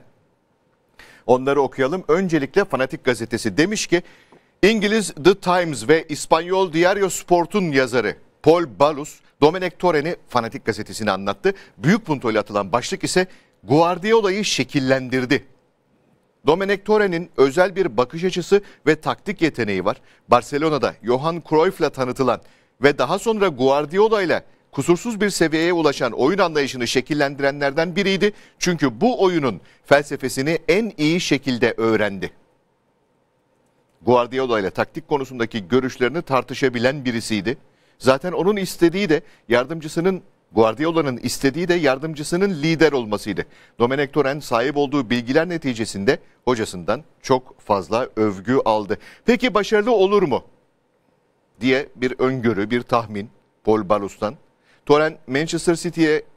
onları okuyalım. Öncelikle Fanatik Gazetesi demiş ki İngiliz The Times ve İspanyol Diario Sport'un yazarı Paul Balus, Domenec Torrent'i Fanatik gazetesine anlattı. Büyük puntoyla atılan başlık ise Guardiola'yı şekillendirdi. Domenec Torrent'in özel bir bakış açısı ve taktik yeteneği var. Barcelona'da Johan Cruyff'la tanıtılan ve daha sonra Guardiola'yla kusursuz bir seviyeye ulaşan oyun anlayışını şekillendirenlerden biriydi. Çünkü bu oyunun felsefesini en iyi şekilde öğrendi. Guardiola ile taktik konusundaki görüşlerini tartışabilen birisiydi. Zaten onun istediği de Guardiola'nın istediği de yardımcısının lider olmasıydı. Domenec Torrent sahip olduğu bilgiler neticesinde hocasından çok fazla övgü aldı. Peki başarılı olur mu diye bir öngörü, bir tahmin Paul Balus'tan. Torrent Manchester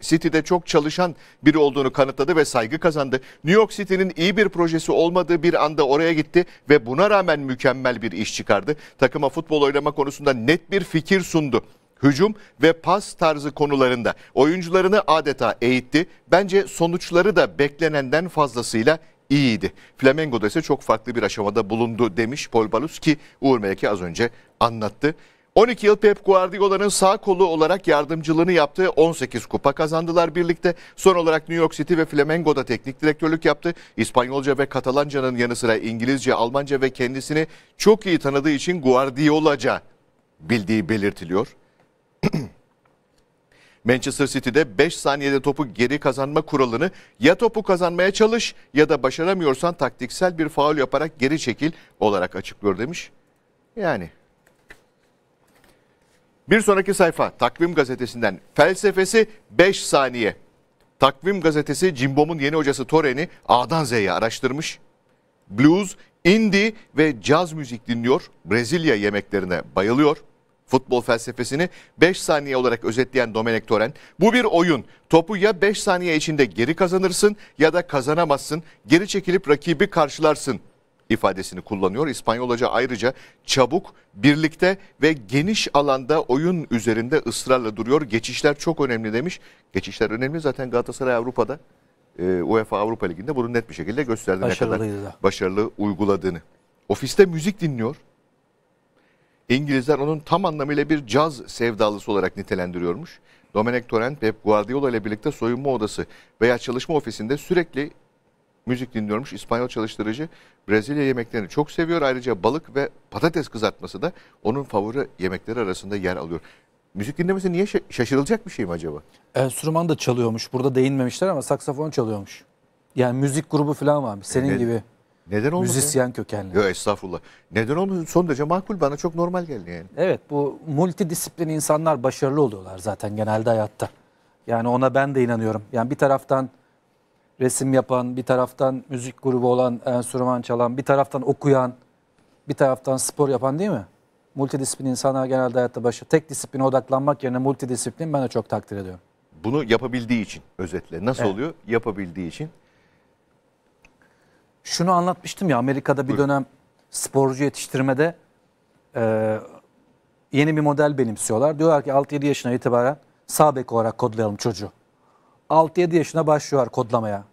City'de çok çalışan biri olduğunu kanıtladı ve saygı kazandı. New York City'nin iyi bir projesi olmadığı bir anda oraya gitti ve buna rağmen mükemmel bir iş çıkardı. Takıma futbol oynama konusunda net bir fikir sundu. Hücum ve pas tarzı konularında oyuncularını adeta eğitti. Bence sonuçları da beklenenden fazlasıyla iyiydi. Flamengo'da ise çok farklı bir aşamada bulundu demiş Paul Balus ki Uğur Meleke az önce anlattı. 12 yıl Pep Guardiola'nın sağ kolu olarak yardımcılığını yaptığı 18 kupa kazandılar birlikte. Son olarak New York City ve Flamengo'da teknik direktörlük yaptı. İspanyolca ve Katalanca'nın yanı sıra İngilizce, Almanca ve kendisini çok iyi tanıdığı için Guardiola'ca bildiği belirtiliyor. Manchester City'de 5 saniyede topu geri kazanma kuralını ya topu kazanmaya çalış ya da başaramıyorsan taktiksel bir faul yaparak geri çekil olarak açıklıyor demiş. Yani... Bir sonraki sayfa Takvim Gazetesi'nden felsefesi 5 saniye. Takvim Gazetesi Cimbom'un yeni hocası Torrent'i A'dan Z'ye araştırmış. Blues, indie ve caz müzik dinliyor. Brezilya yemeklerine bayılıyor. Futbol felsefesini 5 saniye olarak özetleyen Domenec Torrent, bu bir oyun. Topu ya 5 saniye içinde geri kazanırsın ya da kazanamazsın. Geri çekilip rakibi karşılarsın ifadesini kullanıyor. İspanyolca ayrıca çabuk, birlikte ve geniş alanda oyun üzerinde ısrarla duruyor. Geçişler çok önemli demiş. Geçişler önemli zaten Galatasaray Avrupa'da, UEFA Avrupa Ligi'nde bunu net bir şekilde gösterdi ne kadar başarılı uyguladığını. Ofiste müzik dinliyor. İngilizler onun tam anlamıyla bir caz sevdalısı olarak nitelendiriyormuş. Domenec Torrent, Pep Guardiola ile birlikte soyunma odası veya çalışma ofisinde sürekli müzik dinliyormuş. İspanyol çalıştırıcı Brezilya yemeklerini çok seviyor. Ayrıca balık ve patates kızartması da onun favori yemekleri arasında yer alıyor. Müzik dinlemesi niye şaşırılacak bir şey mi acaba? Enstrüman da çalıyormuş. Burada değinmemişler ama saksafon çalıyormuş. Yani müzik grubu falan varmış. Senin gibi. Neden olmasın? Müzisyen kökenli. Yok estağfurullah. Neden olmasın? Son derece makul. Bana çok normal geldi yani. Evet, bu multidisiplin insanlar başarılı oluyorlar zaten genelde hayatta. Yani ona ben de inanıyorum. Yani bir taraftan resim yapan, bir taraftan müzik grubu olan, enstrüman çalan, bir taraftan okuyan, bir taraftan spor yapan değil mi? Multidisiplin insanlar genelde hayatta başarılı. Tek disipline odaklanmak yerine multidisiplin ben de çok takdir ediyorum. Bunu yapabildiği için özetle. Nasıl oluyor? Yapabildiği için. Şunu anlatmıştım ya, Amerika'da bir dönem sporcu yetiştirmede yeni bir model benimsiyorlar. Diyorlar ki 6-7 yaşına itibaren sağ bek olarak kodlayalım çocuğu. 6-7 yaşına başlıyor kodlamaya.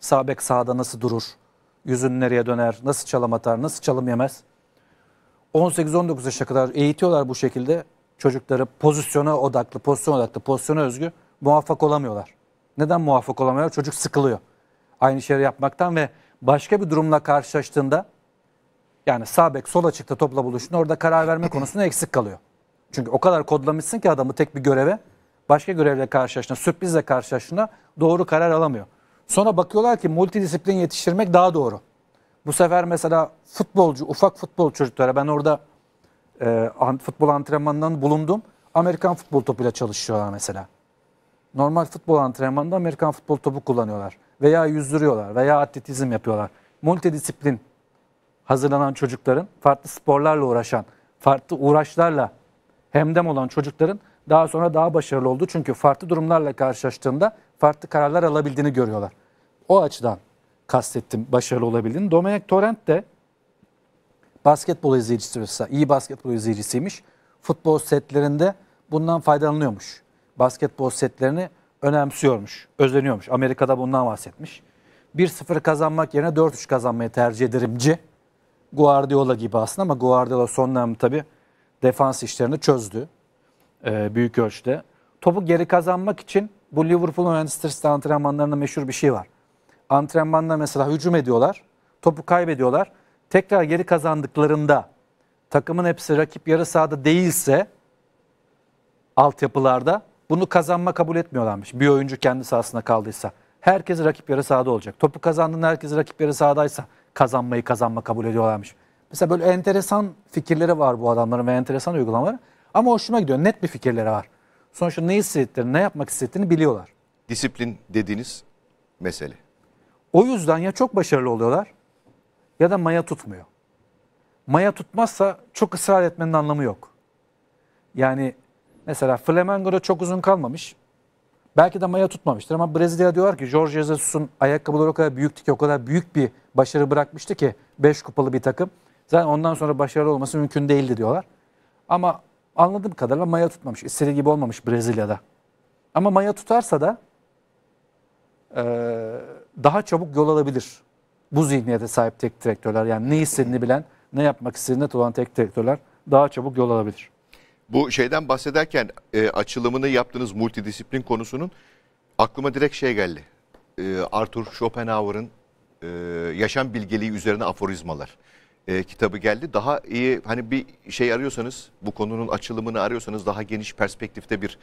Sağ bek sahada nasıl durur? Yüzün nereye döner? Nasıl çalım atar? Nasıl çalım yemez? 18-19 yaşa kadar eğitiyorlar bu şekilde. Çocukları pozisyona odaklı, pozisyona özgü muvaffak olamıyorlar. Neden muvaffak olamıyorlar? Çocuk sıkılıyor aynı şeyi yapmaktan ve başka bir durumla karşılaştığında, yani sağ bek sol açıkta topla buluştuğunda orada karar verme konusunda eksik kalıyor. Çünkü o kadar kodlamışsın ki adamı tek bir göreve, başka görevle karşılaştığında, sürprizle karşılaştığında doğru karar alamıyor. Sonra bakıyorlar ki multidisiplin yetiştirmek daha doğru. Bu sefer mesela futbolcu, ufak futbol çocuklara, ben orada futbol antrenmanından bulundum. Amerikan futbol topuyla çalışıyorlar mesela. Normal futbol antrenmanında Amerikan futbol topu kullanıyorlar. Veya yüzdürüyorlar veya atletizm yapıyorlar. Multidisiplin hazırlanan çocukların, farklı sporlarla uğraşan, farklı uğraşlarla hemdem olan çocukların daha sonra daha başarılı oldu. Çünkü farklı durumlarla karşılaştığında farklı kararlar alabildiğini görüyorlar. O açıdan kastettim başarılı olabildiğini. Domenec Torrent de basketbol izleyicisi, iyi basketbol izleyicisiymiş. Futbol setlerinde bundan faydalanıyormuş. Basketbol setlerini önemsiyormuş, özleniyormuş. Amerika'da bundan bahsetmiş. 1-0 kazanmak yerine 4-3 kazanmayı tercih ederimci Guardiola gibi aslında, ama Guardiola son dönem tabii defans işlerini çözdü büyük ölçüde. Topu geri kazanmak için bu Liverpool Manchester City antrenmanlarında meşhur bir şey var. Antrenmanda mesela hücum ediyorlar, topu kaybediyorlar. Tekrar geri kazandıklarında takımın hepsi rakip yarı sahada değilse altyapılarda bunu kazanma kabul etmiyorlarmış. Bir oyuncu kendi sahasına kaldıysa. Herkes rakip yarı sahada olacak. Topu kazandığında herkes rakip yarı sahadaysa kazanmayı kazanma kabul ediyorlarmış. Mesela böyle enteresan fikirleri var bu adamların ve enteresan uygulamaları. Ama hoşuma gidiyor. Net bir fikirleri var. Sonuçta ne hissettiğini, ne yapmak istediğini biliyorlar. Disiplin dediğiniz mesele. O yüzden ya çok başarılı oluyorlar ya da maya tutmuyor. Maya tutmazsa çok ısrar etmenin anlamı yok. Yani mesela Flamengo'da çok uzun kalmamış. Belki de maya tutmamıştır ama Brezilya diyorlar ki Jorge Jesus'un ayakkabıları o kadar büyüktü ki, o kadar büyük bir başarı bırakmıştı ki 5 kupalı bir takım. Zaten ondan sonra başarılı olması mümkün değildi diyorlar. Ama anladığım kadarıyla maya tutmamış. İstediği gibi olmamış Brezilya'da. Ama maya tutarsa da daha çabuk yol alabilir. Bu zihniyete sahip tek direktörler, yani ne istediğini bilen, ne yapmak istediğine olan tek direktörler daha çabuk yol alabilir. Bu şeyden bahsederken açılımını yaptığınız multidisiplin konusunun aklıma direkt şey geldi. Arthur Schopenhauer'ın yaşam bilgeliği üzerine aforizmalar kitabı geldi. Daha iyi, hani bir şey arıyorsanız, bu konunun açılımını arıyorsanız, daha geniş perspektifte bir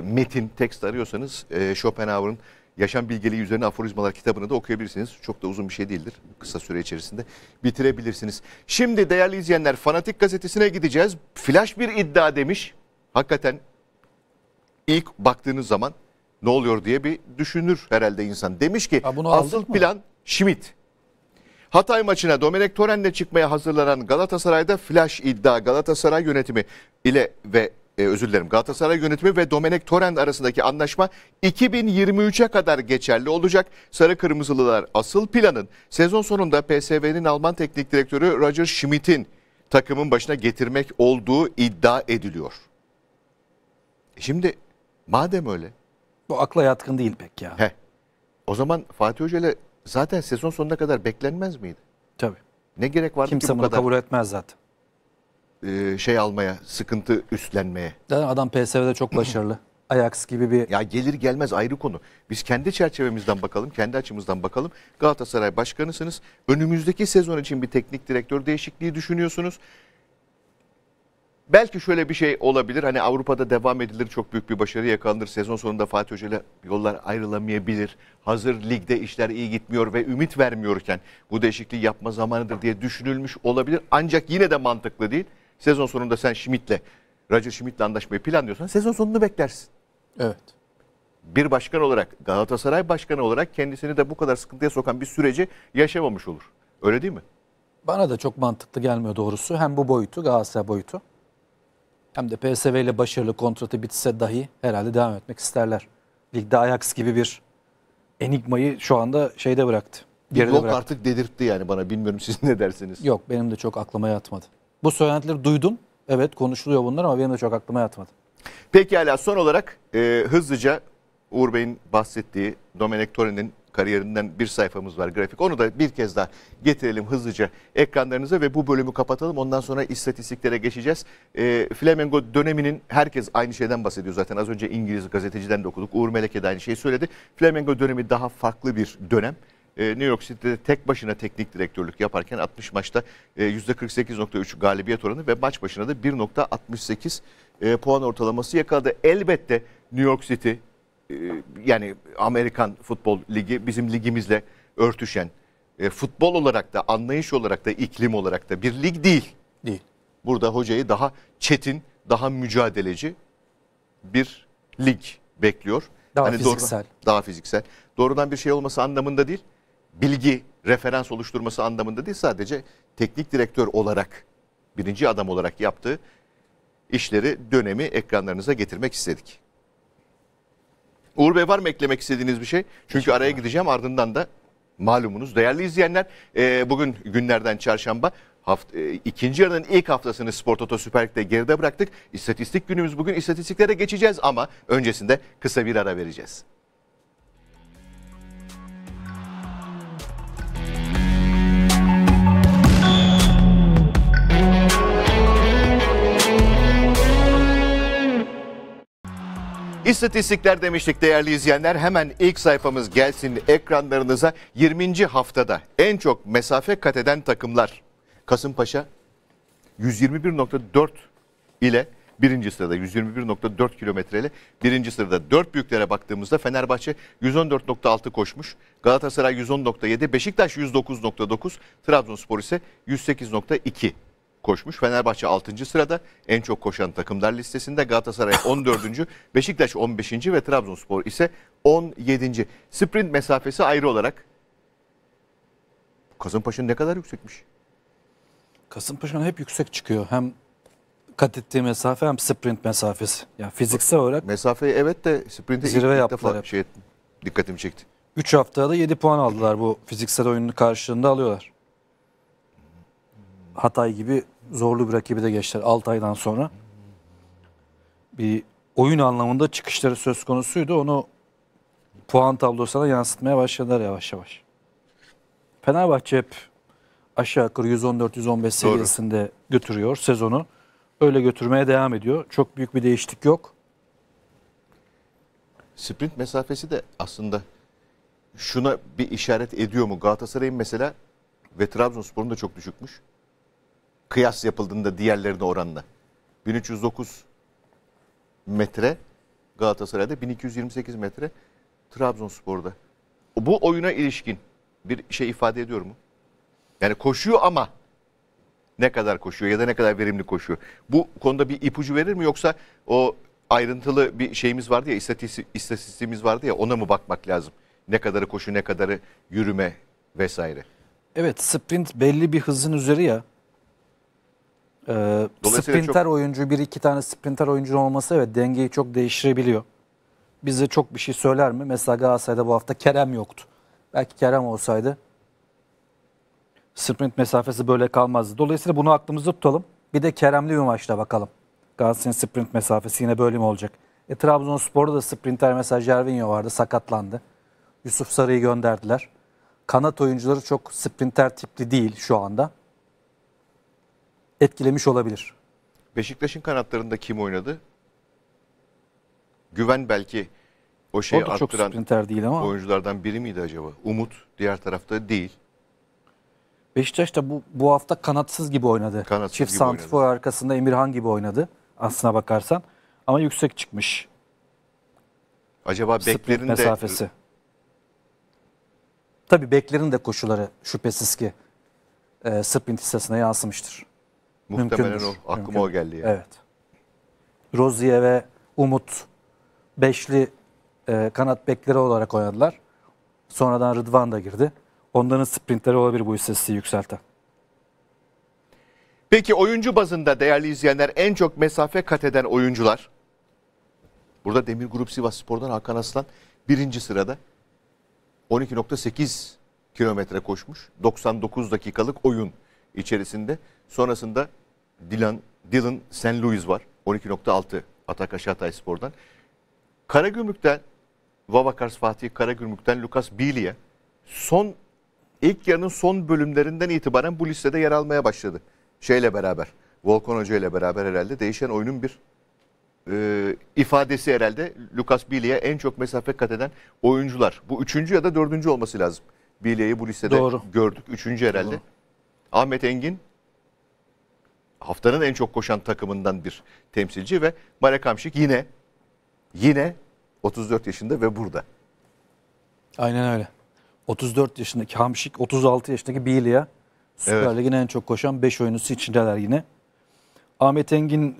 metin, tekst arıyorsanız Schopenhauer'ın Yaşam Bilgeliği Üzerine Aforizmalar kitabını da okuyabilirsiniz. Çok da uzun bir şey değildir. Kısa süre içerisinde bitirebilirsiniz. Şimdi değerli izleyenler, Fanatik Gazetesi'ne gideceğiz. Flash bir iddia demiş. Hakikaten ilk baktığınız zaman ne oluyor diye bir düşünür herhalde insan. Demiş ki asıl plan Schmidt. Hatay maçına Domenec Torrent'le çıkmaya hazırlanan Galatasaray'da flash iddia. Galatasaray yönetimi ile ve Galatasaray yönetimi ve Domenec Torrent arasındaki anlaşma 2023'e kadar geçerli olacak. Sarı Kırmızılılar asıl planın sezon sonunda PSV'nin Alman teknik direktörü Roger Schmidt'in takımın başına getirmek olduğu iddia ediliyor. Şimdi madem öyle. Bu akla yatkın değil pek ya. Heh, o zaman Fatih Hoca ile zaten sezon sonuna kadar beklenmez miydi? Tabii. Ne gerek vardı ki bu kadar? Kimse bunu kabul etmez zaten. Şey almaya, sıkıntı üstlenmeye. Adam PSV'de çok başarılı. Ajax gibi bir... Ya gelir gelmez ayrı konu. Biz kendi çerçevemizden bakalım, kendi açımızdan bakalım. Galatasaray başkanısınız. Önümüzdeki sezon için bir teknik direktör değişikliği düşünüyorsunuz. Belki şöyle bir şey olabilir. Hani Avrupa'da devam edilir, çok büyük bir başarı yakalanır. Sezon sonunda Fatih Hoca ile yollar ayrılamayabilir. Hazır ligde işler iyi gitmiyor ve ümit vermiyorken bu değişikliği yapma zamanıdır diye düşünülmüş olabilir. Ancak yine de mantıklı değil. Sezon sonunda sen Schmidt'le, Roger Schmidt'le anlaşmayı planlıyorsan sezon sonunu beklersin. Evet. Bir başkan olarak, Galatasaray başkanı olarak kendisini de bu kadar sıkıntıya sokan bir süreci yaşamamış olur. Öyle değil mi? Bana da çok mantıklı gelmiyor doğrusu. Hem bu boyutu, Galatasaray boyutu, hem de PSV ile başarılı, kontratı bitse dahi herhalde devam etmek isterler. Ligde Ajax gibi bir enigmayı şu anda şeyde bıraktı. Bir blok artık dedirtti yani bana. Bilmiyorum siz ne dersiniz? Yok, benim de çok aklıma yatmadı. Bu söylentileri duydum. Evet, konuşuluyor bunlar ama benim de çok aklıma yatmadı. Pekala, son olarak hızlıca Uğur Bey'in bahsettiği Domenec Torrent'in kariyerinden bir sayfamız var, grafik. Onu da bir kez daha getirelim hızlıca ekranlarınıza ve bu bölümü kapatalım. Ondan sonra istatistiklere geçeceğiz. Flamengo döneminin, herkes aynı şeyden bahsediyor zaten. Az önce İngiliz gazeteciden de okuduk. Uğur Meleke de aynı şeyi söyledi. Flamengo dönemi daha farklı bir dönem. New York City'de tek başına teknik direktörlük yaparken 60 maçta %48.3 galibiyet oranı ve maç başına da 1.68 puan ortalaması yakaladı. Elbette New York City, yani Amerikan Futbol Ligi, bizim ligimizle örtüşen, futbol olarak da, anlayış olarak da, iklim olarak da bir lig değil. Değil. Burada hocayı daha çetin, daha mücadeleci bir lig bekliyor. Daha hani fiziksel. Daha fiziksel. Doğrudan bir şey olması anlamında değil, bilgi, referans oluşturması anlamında değil. Sadece teknik direktör olarak, birinci adam olarak yaptığı işleri, dönemi ekranlarınıza getirmek istedik. Uğur Bey, var mı eklemek istediğiniz bir şey? Çünkü araya gideceğim, ardından da malumunuz değerli izleyenler. Bugün günlerden çarşamba. İkinci yarının ilk haftasını Spor Toto Süper Lig'de geride bıraktık. İstatistik günümüz bugün, istatistiklere geçeceğiz ama öncesinde kısa bir ara vereceğiz. İstatistikler demiştik değerli izleyenler. Hemen ilk sayfamız gelsin ekranlarınıza. 20. haftada en çok mesafe kat eden takımlar. Kasımpaşa 121.4 ile birinci sırada, 121.4 kilometreyle birinci sırada. Dört büyüklere baktığımızda Fenerbahçe 114.6 koşmuş, Galatasaray 110.7, Beşiktaş 109.9, Trabzonspor ise 108.2 koşmuş. Fenerbahçe 6. sırada en çok koşan takımlar listesinde, Galatasaray 14. Beşiktaş 15. ve Trabzonspor ise 17. Sprint mesafesi ayrı olarak Kasımpaşa'nın ne kadar yüksekmiş? Kasımpaşa'nın hep yüksek çıkıyor. Hem kat ettiği mesafe hem sprint mesafesi. Yani fiziksel olarak. Mesafeyi evet de sprinte ilk defa şey ettim. Dikkatimi çekti. 3 haftada 7 puan aldılar, bu fiziksel oyunun karşılığında alıyorlar. Hatay gibi zorlu bir rakibi de geçtiler 6 aydan sonra. Bir oyun anlamında çıkışları söz konusuydu. Onu puan tablosuna yansıtmaya başladılar yavaş yavaş. Fenerbahçe hep aşağı yukarı 114-115 seviyesinde götürüyor sezonu. Öyle götürmeye devam ediyor. Çok büyük bir değişiklik yok. Sprint mesafesi de aslında şuna bir işaret ediyor mu? Galatasaray'ın mesela ve Trabzonspor'un da çok düşükmüş. Kıyas yapıldığında diğerlerine oranla. 1309 metre Galatasaray'da, 1228 metre Trabzonspor'da. Bu oyuna ilişkin bir şey ifade ediyor mu? Yani koşuyor ama ne kadar koşuyor ya da ne kadar verimli koşuyor? Bu konuda bir ipucu verir mi, yoksa o ayrıntılı bir şeyimiz vardı ya, istatistiğimiz vardı ya, ona mı bakmak lazım? Ne kadarı koşu, ne kadarı yürüme vesaire. Evet, sprint belli bir hızın üzeri ya. Sprinter çok... oyuncu, bir iki tane sprinter oyuncu olması evet dengeyi çok değiştirebiliyor. Bize çok bir şey söyler mi? Mesela Galatasaray'da bu hafta Kerem yoktu. Belki Kerem olsaydı sprint mesafesi böyle kalmazdı. Dolayısıyla bunu aklımızda tutalım. Bir de Kerem'li bir maçta bakalım. Galatasaray'ın sprint mesafesi yine böyle mi olacak? Trabzonspor'da da sprinter mesela Gervinho vardı, sakatlandı. Yusuf Sarı'yı gönderdiler. Kanat oyuncuları çok sprinter tipli değil şu anda. Etkilemiş olabilir. Beşiktaş'ın kanatlarında kim oynadı? Güven belki o şeyi arttıran oyunculardan biri miydi acaba? Umut diğer tarafta değil. Beşiktaş da bu hafta kanatsız gibi oynadı. Kanatsız çift santifor arkasında Emirhan gibi oynadı aslına bakarsan. Ama yüksek çıkmış. Acaba beklerin mesafesi. De... Tabii beklerin de koşuları şüphesiz ki sprint hissesine yansımıştır. Muhtemelen mümkündür. O. Aklıma mümkün. O geldi. Yani. Evet. Rozier ve Umut beşli kanat bekleri olarak oynadılar. Sonradan Rıdvan da girdi. Onların sprintleri olabilir bu istatistiği yükselten. Peki oyuncu bazında değerli izleyenler, en çok mesafe kat eden oyuncular. Burada Demir Grup Sivas Spor'dan Hakan Aslan birinci sırada. 12.8 kilometre koşmuş. 99 dakikalık oyun içerisinde. Sonrasında Dylan St. Louis var. 12.6 Atakaş Hatayspor'dan. Karagümrük'ten Vavakars Fatih Karagümrük'ten Lucas Bili'ye son ilk yarının son bölümlerinden itibaren bu listede yer almaya başladı. Şeyle beraber, Volkan Hoca ile beraber herhalde değişen oyunun bir ifadesi herhalde. Lucas Bili'ye en çok mesafe kat eden oyuncular. Bu 3. ya da 4. olması lazım. Bili'yi bu listede gördük. 3. herhalde. Doğru. Ahmet Engin haftanın en çok koşan takımından bir temsilci ve Marek Hamşik yine 34 yaşında ve burada. Aynen öyle. 34 yaşındaki Hamşik, 36 yaşındaki Bili'ye Süper evet. Lig'in en çok koşan 5 oyuncusu içindeler yine. Ahmet Engin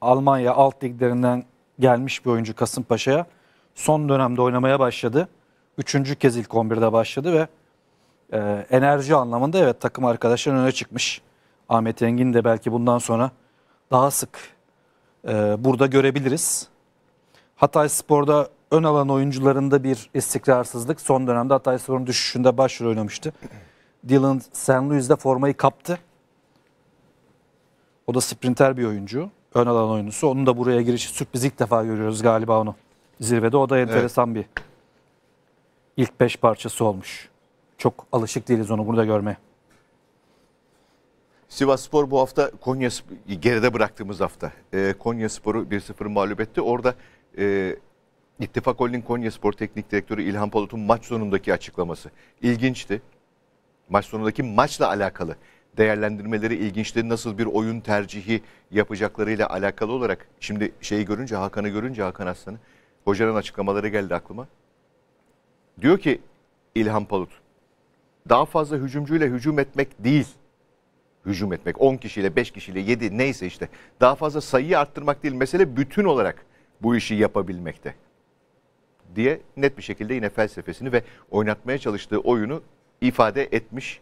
Almanya alt liglerinden gelmiş bir oyuncu Kasımpaşa'ya. Son dönemde oynamaya başladı. 3. kez ilk 11'de başladı ve enerji anlamında evet takım arkadaşların öne çıkmış. Ahmet Engin de belki bundan sonra daha sık burada görebiliriz. Hatayspor'da ön alan oyuncularında bir istikrarsızlık. Son dönemde Hatayspor'un düşüşünde başrol oynamıştı. Dylan St. Louis'de formayı kaptı. O da sprinter bir oyuncu. Ön alan oyuncusu. Onun da buraya girişi sürpriz, ilk defa görüyoruz galiba onu. Zirvede o da enteresan evet. Bir ilk 5 parçası olmuş. Çok alışık değiliz onu burada görmeye. Sivasspor bu hafta Konya geride bıraktığımız hafta Konyaspor'u 1-0 mağlup etti. Orada İttifak Holding Konyaspor Teknik Direktörü İlhan Palut'un maç sonundaki açıklaması ilginçti. Maç sonundaki maçla alakalı değerlendirmeleri ilginçti. Nasıl bir oyun tercihi yapacaklarıyla alakalı olarak. Şimdi şeyi görünce, Hakan'ı görünce, Hakan Aslan'ı, hocanın açıklamaları geldi aklıma. Diyor ki İlhan Palut, daha fazla hücumcuyla hücum etmek değil. Hücum etmek 10 kişiyle, 5 kişiyle, 7 neyse işte. Daha fazla sayıyı arttırmak değil. Mesele bütün olarak bu işi yapabilmekte. Diye net bir şekilde yine felsefesini ve oynatmaya çalıştığı oyunu ifade etmiş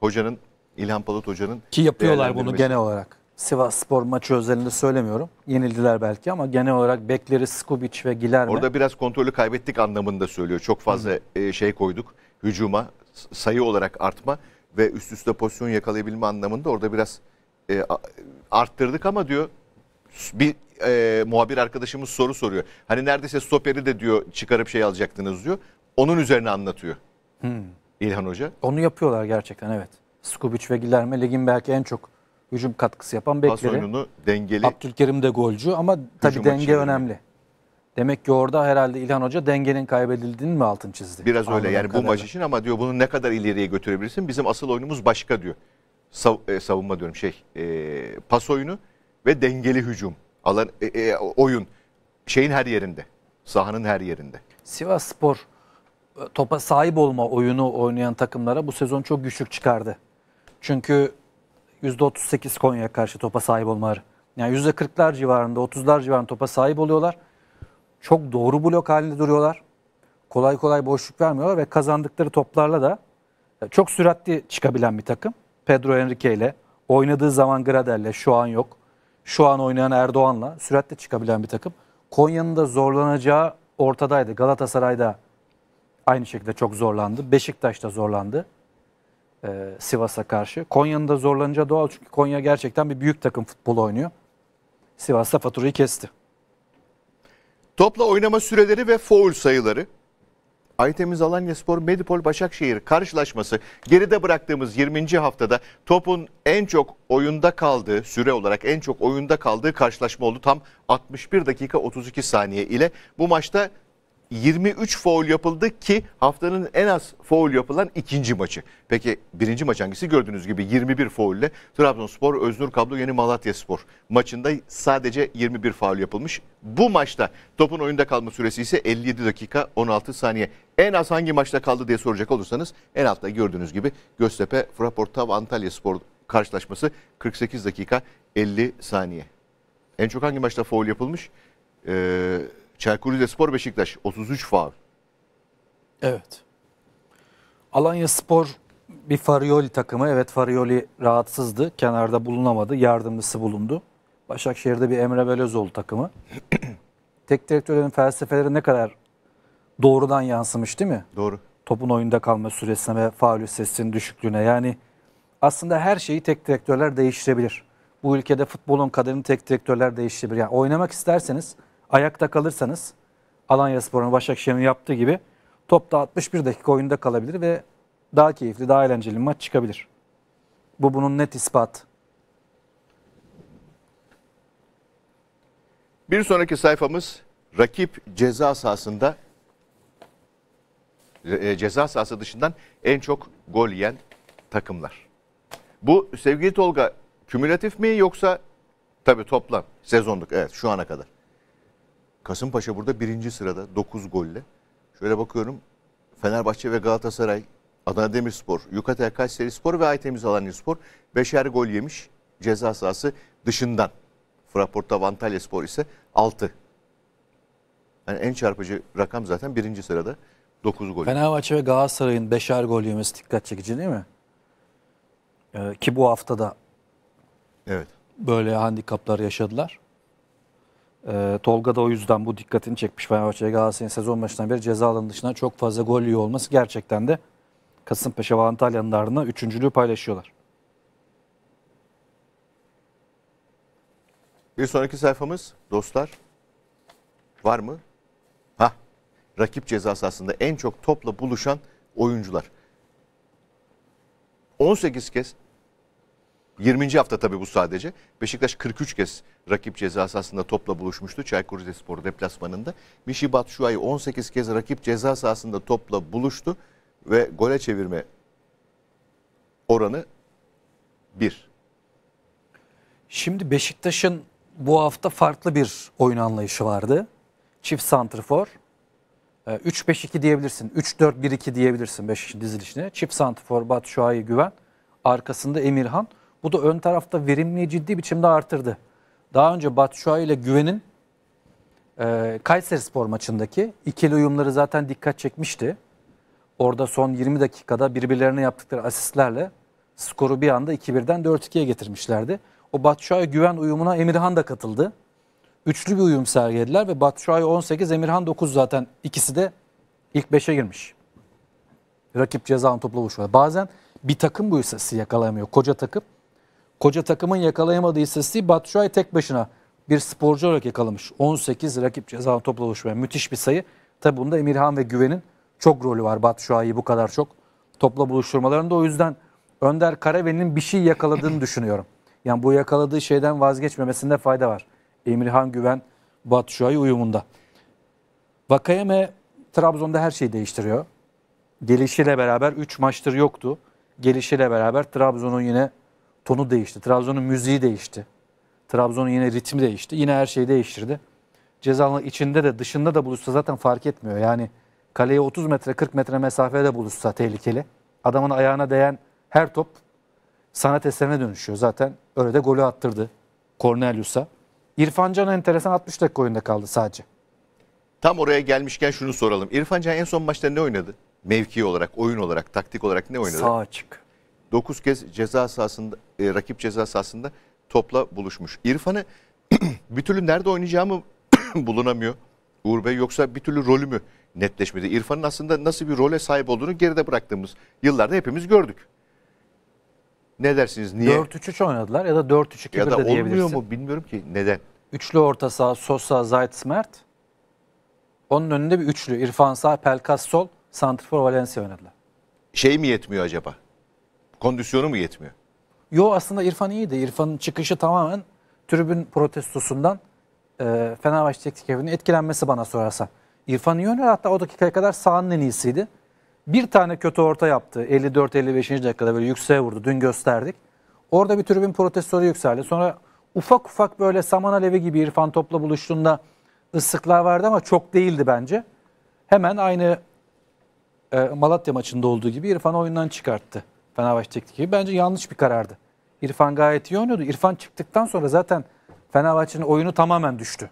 hocanın, İlhan Palut hocanın. Ki yapıyorlar bunu genel olarak. Sivas Spor maçı özelinde söylemiyorum. Yenildiler belki ama genel olarak bekleri Skubic ve Gilerme. Orada biraz kontrolü kaybettik anlamında söylüyor. Çok fazla şey koyduk hücuma, sayı olarak artma ve üst üste pozisyon yakalayabilme anlamında orada biraz arttırdık ama diyor bir muhabir arkadaşımız soru soruyor. Hani neredeyse stoperi de diyor çıkarıp şey alacaktınız diyor. Onun üzerine anlatıyor İlhan Hoca. Onu yapıyorlar gerçekten, evet. Skubic ve Gilerme ligin belki en çok hücum katkısı yapan bekleri. Pas oyununu dengeli. Abdülkerim de golcü ama tabii denge önemli. Demek ki orada herhalde İlhan Hoca dengenin kaybedildiğini mi altın çizdi? Biraz öyle yani bu maç için, ama diyor bunu ne kadar ileriye götürebilirsin? Bizim asıl oyunumuz başka diyor. Savunma diyorum pas oyunu ve dengeli hücum. Alan, oyun şeyin her yerinde. Sahanın her yerinde. Sivas Spor topa sahip olma oyunu oynayan takımlara bu sezon çok güçlük çıkardı. Çünkü %38 Konya karşı topa sahip olmaları. Yani %40'lar civarında, 30'lar civarında topa sahip oluyorlar. Çok doğru blok halinde duruyorlar. Kolay kolay boşluk vermiyorlar ve kazandıkları toplarla da çok süratli çıkabilen bir takım. Pedro Henrique ile, oynadığı zaman Gradel'le, şu an yok. Şu an oynayan Erdoğan'la süratle çıkabilen bir takım. Konya'nın da zorlanacağı ortadaydı. Galatasaray'da aynı şekilde çok zorlandı. Beşiktaş'ta zorlandı. Sivas'a karşı. Konya'nın da zorlanacağı doğal, çünkü Konya gerçekten bir büyük takım futbolu oynuyor. Sivas'ta faturayı kesti. Topla oynama süreleri ve faul sayıları. Aytemiz Alanyaspor Medipol Başakşehir karşılaşması. Geride bıraktığımız 20. haftada topun en çok oyunda kaldığı, süre olarak en çok oyunda kaldığı karşılaşma oldu. Tam 61 dakika 32 saniye ile bu maçta 23 faul yapıldı ki haftanın en az faul yapılan ikinci maçı. Peki birinci maç hangisi? Gördüğünüz gibi 21 faul ile Trabzonspor, Öznur Kablo Yeni Malatyaspor maçında sadece 21 faul yapılmış. Bu maçta topun oyunda kalma süresi ise 57 dakika 16 saniye. En az hangi maçta kaldı diye soracak olursanız en altta gördüğünüz gibi Göztepe, Fraportav, Antalyaspor karşılaşması 48 dakika 50 saniye. En çok hangi maçta faul yapılmış? Çaykurrizespor Beşiktaş 33 faul. Evet. Alanyaspor bir Farioli takımı. Evet, Farioli rahatsızdı. Kenarda bulunamadı. Yardımcısı bulundu. Başakşehir'de bir Emre Belözoğlu takımı. Tek direktörlerin felsefeleri ne kadar doğrudan yansımış değil mi? Doğru. Topun oyunda kalma süresine ve faul yüzdesinin düşüklüğüne. Yani aslında her şeyi tek direktörler değiştirebilir. Bu ülkede futbolun kaderini tek direktörler değiştirebilir. Yani oynamak isterseniz, ayakta kalırsanız, Alanyaspor'un Başakşehir'in yaptığı gibi topta 61 dakika oyunda kalabilir ve daha keyifli, daha eğlenceli bir maç çıkabilir. Bu bunun net ispatı. Bir sonraki sayfamız rakip ceza sahasında, ceza sahası dışından en çok gol yiyen takımlar. Bu sevgili Tolga kümülatif mi yoksa tabii toplam sezonluk, evet, şu ana kadar. Kasımpaşa burada birinci sırada 9 golle. Şöyle bakıyorum, Fenerbahçe ve Galatasaray, Adana Demirspor, Yukatel Kayserispor ve Aytemiz Alanyaspor 5'er gol yemiş ceza sahası dışından. Fraportav Antalyaspor ise 6. Yani en çarpıcı rakam zaten birinci sırada 9 gol. Fenerbahçe ve Galatasaray'ın 5'er gol yemesi dikkat çekici değil mi? Ki bu haftada evet, böyle handikaplar yaşadılar. Tolga da o yüzden bu dikkatini çekmiş. Fenerbahçe Galatasaray'ın sezon başından beri ceza alanı dışına çok fazla gol yiyor olması gerçekten de Kasımpaşa ve Antalya'nın ardına üçüncülüğü paylaşıyorlar. Bir sonraki sayfamız dostlar var mı? Ha, rakip ceza sahasında en çok topla buluşan oyuncular. 18 kez 20. hafta tabii bu sadece. Beşiktaş 43 kez rakip ceza sahasında topla buluşmuştu Çaykur Rizespor deplasmanında. Michy Batshuayi 18 kez rakip ceza sahasında topla buluştu ve gole çevirme oranı 1. Şimdi Beşiktaş'ın bu hafta farklı bir oyun anlayışı vardı. Çift santrfor. 3-5-2 diyebilirsin. 3-4-1-2 diyebilirsin Beşiktaş'ın dizilişine. Çift santrfor Batshuayi, Güven. Arkasında Emirhan. Bu da ön tarafta verimliliği ciddi biçimde artırdı. Daha önce Batshuayi ile Güven'in Kayserispor maçındaki ikili uyumları zaten dikkat çekmişti. Orada son 20 dakikada birbirlerine yaptıkları asistlerle skoru bir anda 2-1'den 4-2'ye getirmişlerdi. O Batshuayi Güven uyumuna Emirhan da katıldı. Üçlü bir uyum sergilediler ve Batshuayi 18, Emirhan 9, zaten ikisi de ilk 5'e girmiş. Rakip cezanın topla buluşmaları. Bazen bir takım bu istatistiği yakalayamıyor. Koca takımın yakalayamadığı istatistiği Batshuayi tek başına bir sporcu olarak yakalamış. 18 rakip cezanın topla buluşmaları. Müthiş bir sayı. Tabi bunda Emirhan ve Güven'in çok rolü var. Batshuayi'yi bu kadar çok topla buluşturmalarında. O yüzden Önder Karaveli'nin bir şey yakaladığını düşünüyorum. Yani bu yakaladığı şeyden vazgeçmemesinde fayda var. Emirhan, Güven, Batshuayi uyumunda. Vakayeme Trabzon'da her şeyi değiştiriyor. Gelişiyle beraber 3 maçtır yoktu. Gelişiyle beraber Trabzon'un yine tonu değişti. Trabzon'un müziği değişti. Trabzon'un yine ritmi değişti. Yine her şeyi değiştirdi. Cezalı içinde de dışında da buluşsa zaten fark etmiyor. Yani kaleye 30 metre 40 metre mesafede buluşsa tehlikeli. Adamın ayağına değen her top sanat eserine dönüşüyor. Zaten öyle de golü attırdı Cornelius'a. İrfan Can enteresan, 60 dakika oyunda kaldı sadece. Tam oraya gelmişken şunu soralım. İrfan Can en son maçta ne oynadı? Mevki olarak, oyun olarak, taktik olarak ne oynadı? Sağ açık. 9 kez ceza sahasında, rakip ceza sahasında topla buluşmuş. İrfan'ı bir türlü nerede oynayacağımı bulunamıyor Uğur Bey, yoksa bir türlü rolü mü netleşmedi? İrfan'ın aslında nasıl bir role sahip olduğunu geride bıraktığımız yıllarda hepimiz gördük. Ne dersiniz? Niye? 4-3-3 oynadılar ya da 4-3-2-1 ya da de diyebilirsin. Olmuyor mu bilmiyorum ki neden. Üçlü orta saha, Sosa, Zayt, Mert. Onun önünde bir üçlü. İrfan sağ, Pelkas sol, santrfor Valencia oynadılar. Şey mi yetmiyor acaba? Kondisyonu mu yetmiyor? Yo, aslında İrfan iyiydi. İrfan'ın çıkışı tamamen tribün protestosundan Fenerbahçe teknik ekibinin etkilenmesi bana sorarsan. İrfan iyi oynadı. Hatta o dakikaya kadar sahanın en iyisiydi. Bir tane kötü orta yaptı. 54-55. dakikada böyle yükseğe vurdu. Dün gösterdik. Orada bir tribün protestoları yükseldi. Sonra ufak ufak böyle saman alevi gibi İrfan topla buluştuğunda ıslıklar vardı ama çok değildi bence. Hemen aynı Malatya maçında olduğu gibi İrfan oyundan çıkarttı Fenerbahçe teknik ekibi. Bence yanlış bir karardı. İrfan gayet iyi oynuyordu. İrfan çıktıktan sonra zaten Fenerbahçe'nin oyunu tamamen düştü.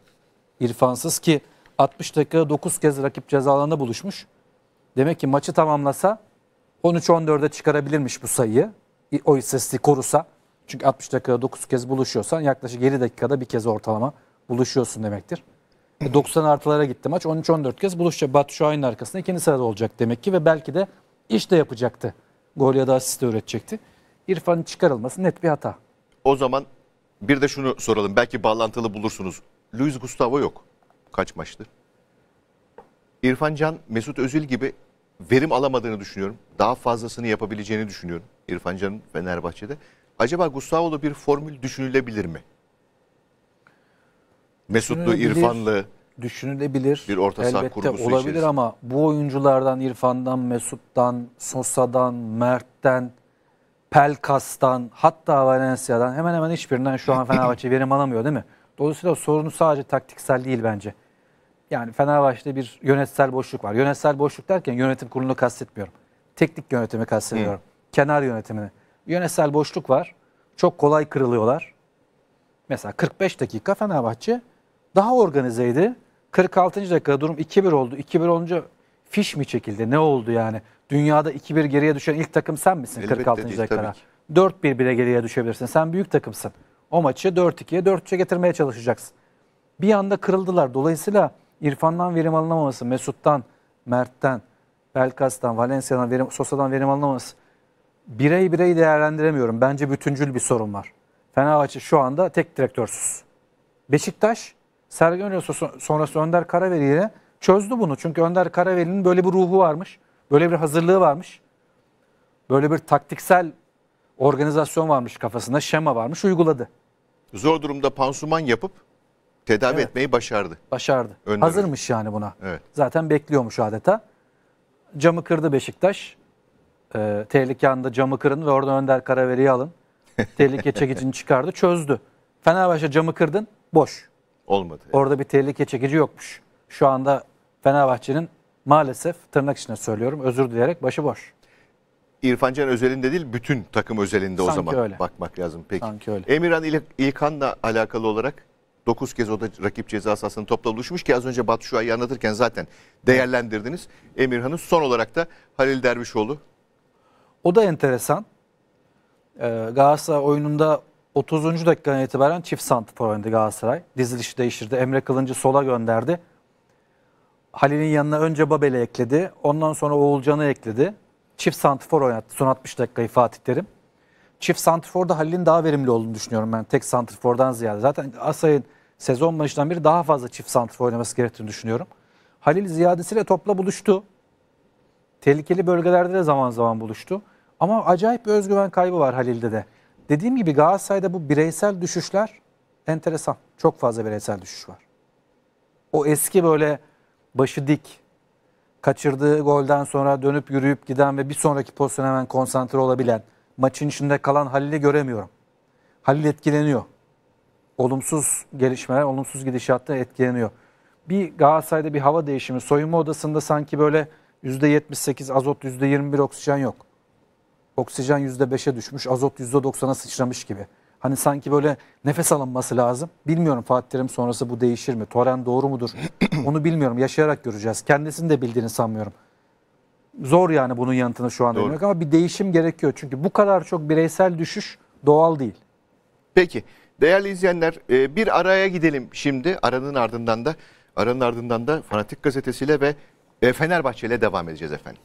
İrfansız ki 60 dakikada 9 kez rakip ceza alanında buluşmuş. Demek ki maçı tamamlasa 13-14'e çıkarabilirmiş bu sayıyı. O istatistiği korusa. Çünkü 60 dakikada 9 kez buluşuyorsan yaklaşık 7 dakikada bir kez ortalama buluşuyorsun demektir. 90 artılara gitti maç. 13-14 kez buluşacak. Batshuayi'nin arkasında ikinci sırada olacak demek ki ve belki de iş de yapacaktı. Gol ya da asist de üretecekti. İrfan'ın çıkarılması net bir hata. O zaman bir de şunu soralım. Belki bağlantılı bulursunuz. Luis Gustavo yok. Kaç maçtır? İrfan Can, Mesut Özil gibi verim alamadığını düşünüyorum. Daha fazlasını yapabileceğini düşünüyorum İrfan Can'ın Fenerbahçe'de. Acaba Gustavo'lu bir formül düşünülebilir mi? Mesutlu, İrfanlı düşünülebilir. Bir orta saha kurgusu olabilir içerisinde. Ama bu oyunculardan, İrfan'dan, Mesut'tan, Sosa'dan, Mert'ten, Pelkas'tan, hatta Valencia'dan hemen hemen hiçbirinden şu an Fenerbahçe verim alamıyor değil mi? Dolayısıyla sorunu sadece taktiksel değil bence. Yani Fenerbahçe'de bir yönetsel boşluk var. Yönetsel boşluk derken yönetim kurulunu kastetmiyorum. Teknik yönetimi kastediyorum. Kenar yönetimini. Yönetsel boşluk var. Çok kolay kırılıyorlar. Mesela 45 dakika Fenerbahçe daha organizeydi. 46. dakikada durum 2-1 oldu. 2-1 olunca fiş mi çekildi? Ne oldu yani? Dünyada 2-1 geriye düşen ilk takım sen misin? Elbette 46. değil, dakikada? 4-1 bile geriye düşebilirsin. Sen büyük takımsın. O maçı 4-2'ye 4-3'e getirmeye çalışacaksın. Bir anda kırıldılar. Dolayısıyla İrfan'dan verim alınamaması, Mesut'tan, Mert'ten, Belkas'tan, Valencia'dan, Sosa'dan verim alınamaması. Birey değerlendiremiyorum. Bence bütüncül bir sorun var. Fenerbahçe şu anda tek direktörsüz. Beşiktaş, Sergen Hoca sonrası Önder Karaveli'yle çözdü bunu. Çünkü Önder Karaveli'nin böyle bir ruhu varmış. Böyle bir hazırlığı varmış. Böyle bir taktiksel organizasyon varmış kafasında, şema varmış, uyguladı. Zor durumda pansuman yapıp tedavi etmeyi başardı. Başardı. Öndermiş. Hazırmış yani buna. Evet. Zaten bekliyormuş adeta. Camı kırdı Beşiktaş. Tehlike anında camı kırın ve oradan Önder Karaveri'yi alın. Tehlike çekicini çıkardı, çözdü. Fenerbahçe camı kırdın, boş. Olmadı. Evet. Orada bir tehlike çekici yokmuş. Şu anda Fenerbahçe'nin maalesef, tırnak içinde söylüyorum, özür dileyerek başı boş. İrfan Can özelinde değil, bütün takım özelinde sanki o zaman öyle bakmak lazım. Peki. Emirhan İlhan'la alakalı olarak 9 kez o da rakip ceza sahasının topla buluşmuş ki az önce Batu Şua'yı anlatırken zaten değerlendirdiniz. Emirhan'ın son olarak da Halil Dervişoğlu. O da enteresan. Galatasaray oyununda 30. dakikadan itibaren çift santrfor oynadı Galatasaray. Dizilişi değiştirdi. Emre Kılıncı sola gönderdi. Halil'in yanına önce Babel'i ekledi. Ondan sonra Oğulcan'ı ekledi. Çift santrfor oynattı son 60 dakikayı Fatih Terim. Çift santrforda Halil'in daha verimli olduğunu düşünüyorum ben. Tek santrfordan ziyade. Zaten Asay'ın sezon başından beri daha fazla çift santrfor oynaması gerektiğini düşünüyorum. Halil ziyadesiyle topla buluştu. Tehlikeli bölgelerde de zaman zaman buluştu. Ama acayip bir özgüven kaybı var Halil'de de. Dediğim gibi Galatasaray'da bu bireysel düşüşler enteresan. Çok fazla bireysel düşüş var. O eski böyle başı dik, kaçırdığı golden sonra dönüp yürüyüp giden ve bir sonraki pozisyona hemen konsantre olabilen, maçın içinde kalan Halil'i göremiyorum. Halil etkileniyor. Olumsuz gelişmeler, olumsuz gidişattan etkileniyor. Bir Galatasaray'da bir hava değişimi, soyunma odasında sanki böyle %78 azot, %21 oksijen yok. Oksijen %5'e düşmüş, azot %90'a sıçramış gibi. Hani sanki böyle nefes alınması lazım. Bilmiyorum Fatih Terim sonrası bu değişir mi? Torrent doğru mudur? Onu bilmiyorum. Yaşayarak göreceğiz. Kendisini de bildiğini sanmıyorum. Zor yani bunun yanıtını şu an vermek ama bir değişim gerekiyor. Çünkü bu kadar çok bireysel düşüş doğal değil. Peki. Değerli izleyenler, bir araya gidelim şimdi. Aranın ardından da Fanatik Gazetesi'yle ve Fenerbahçe ile devam edeceğiz efendim.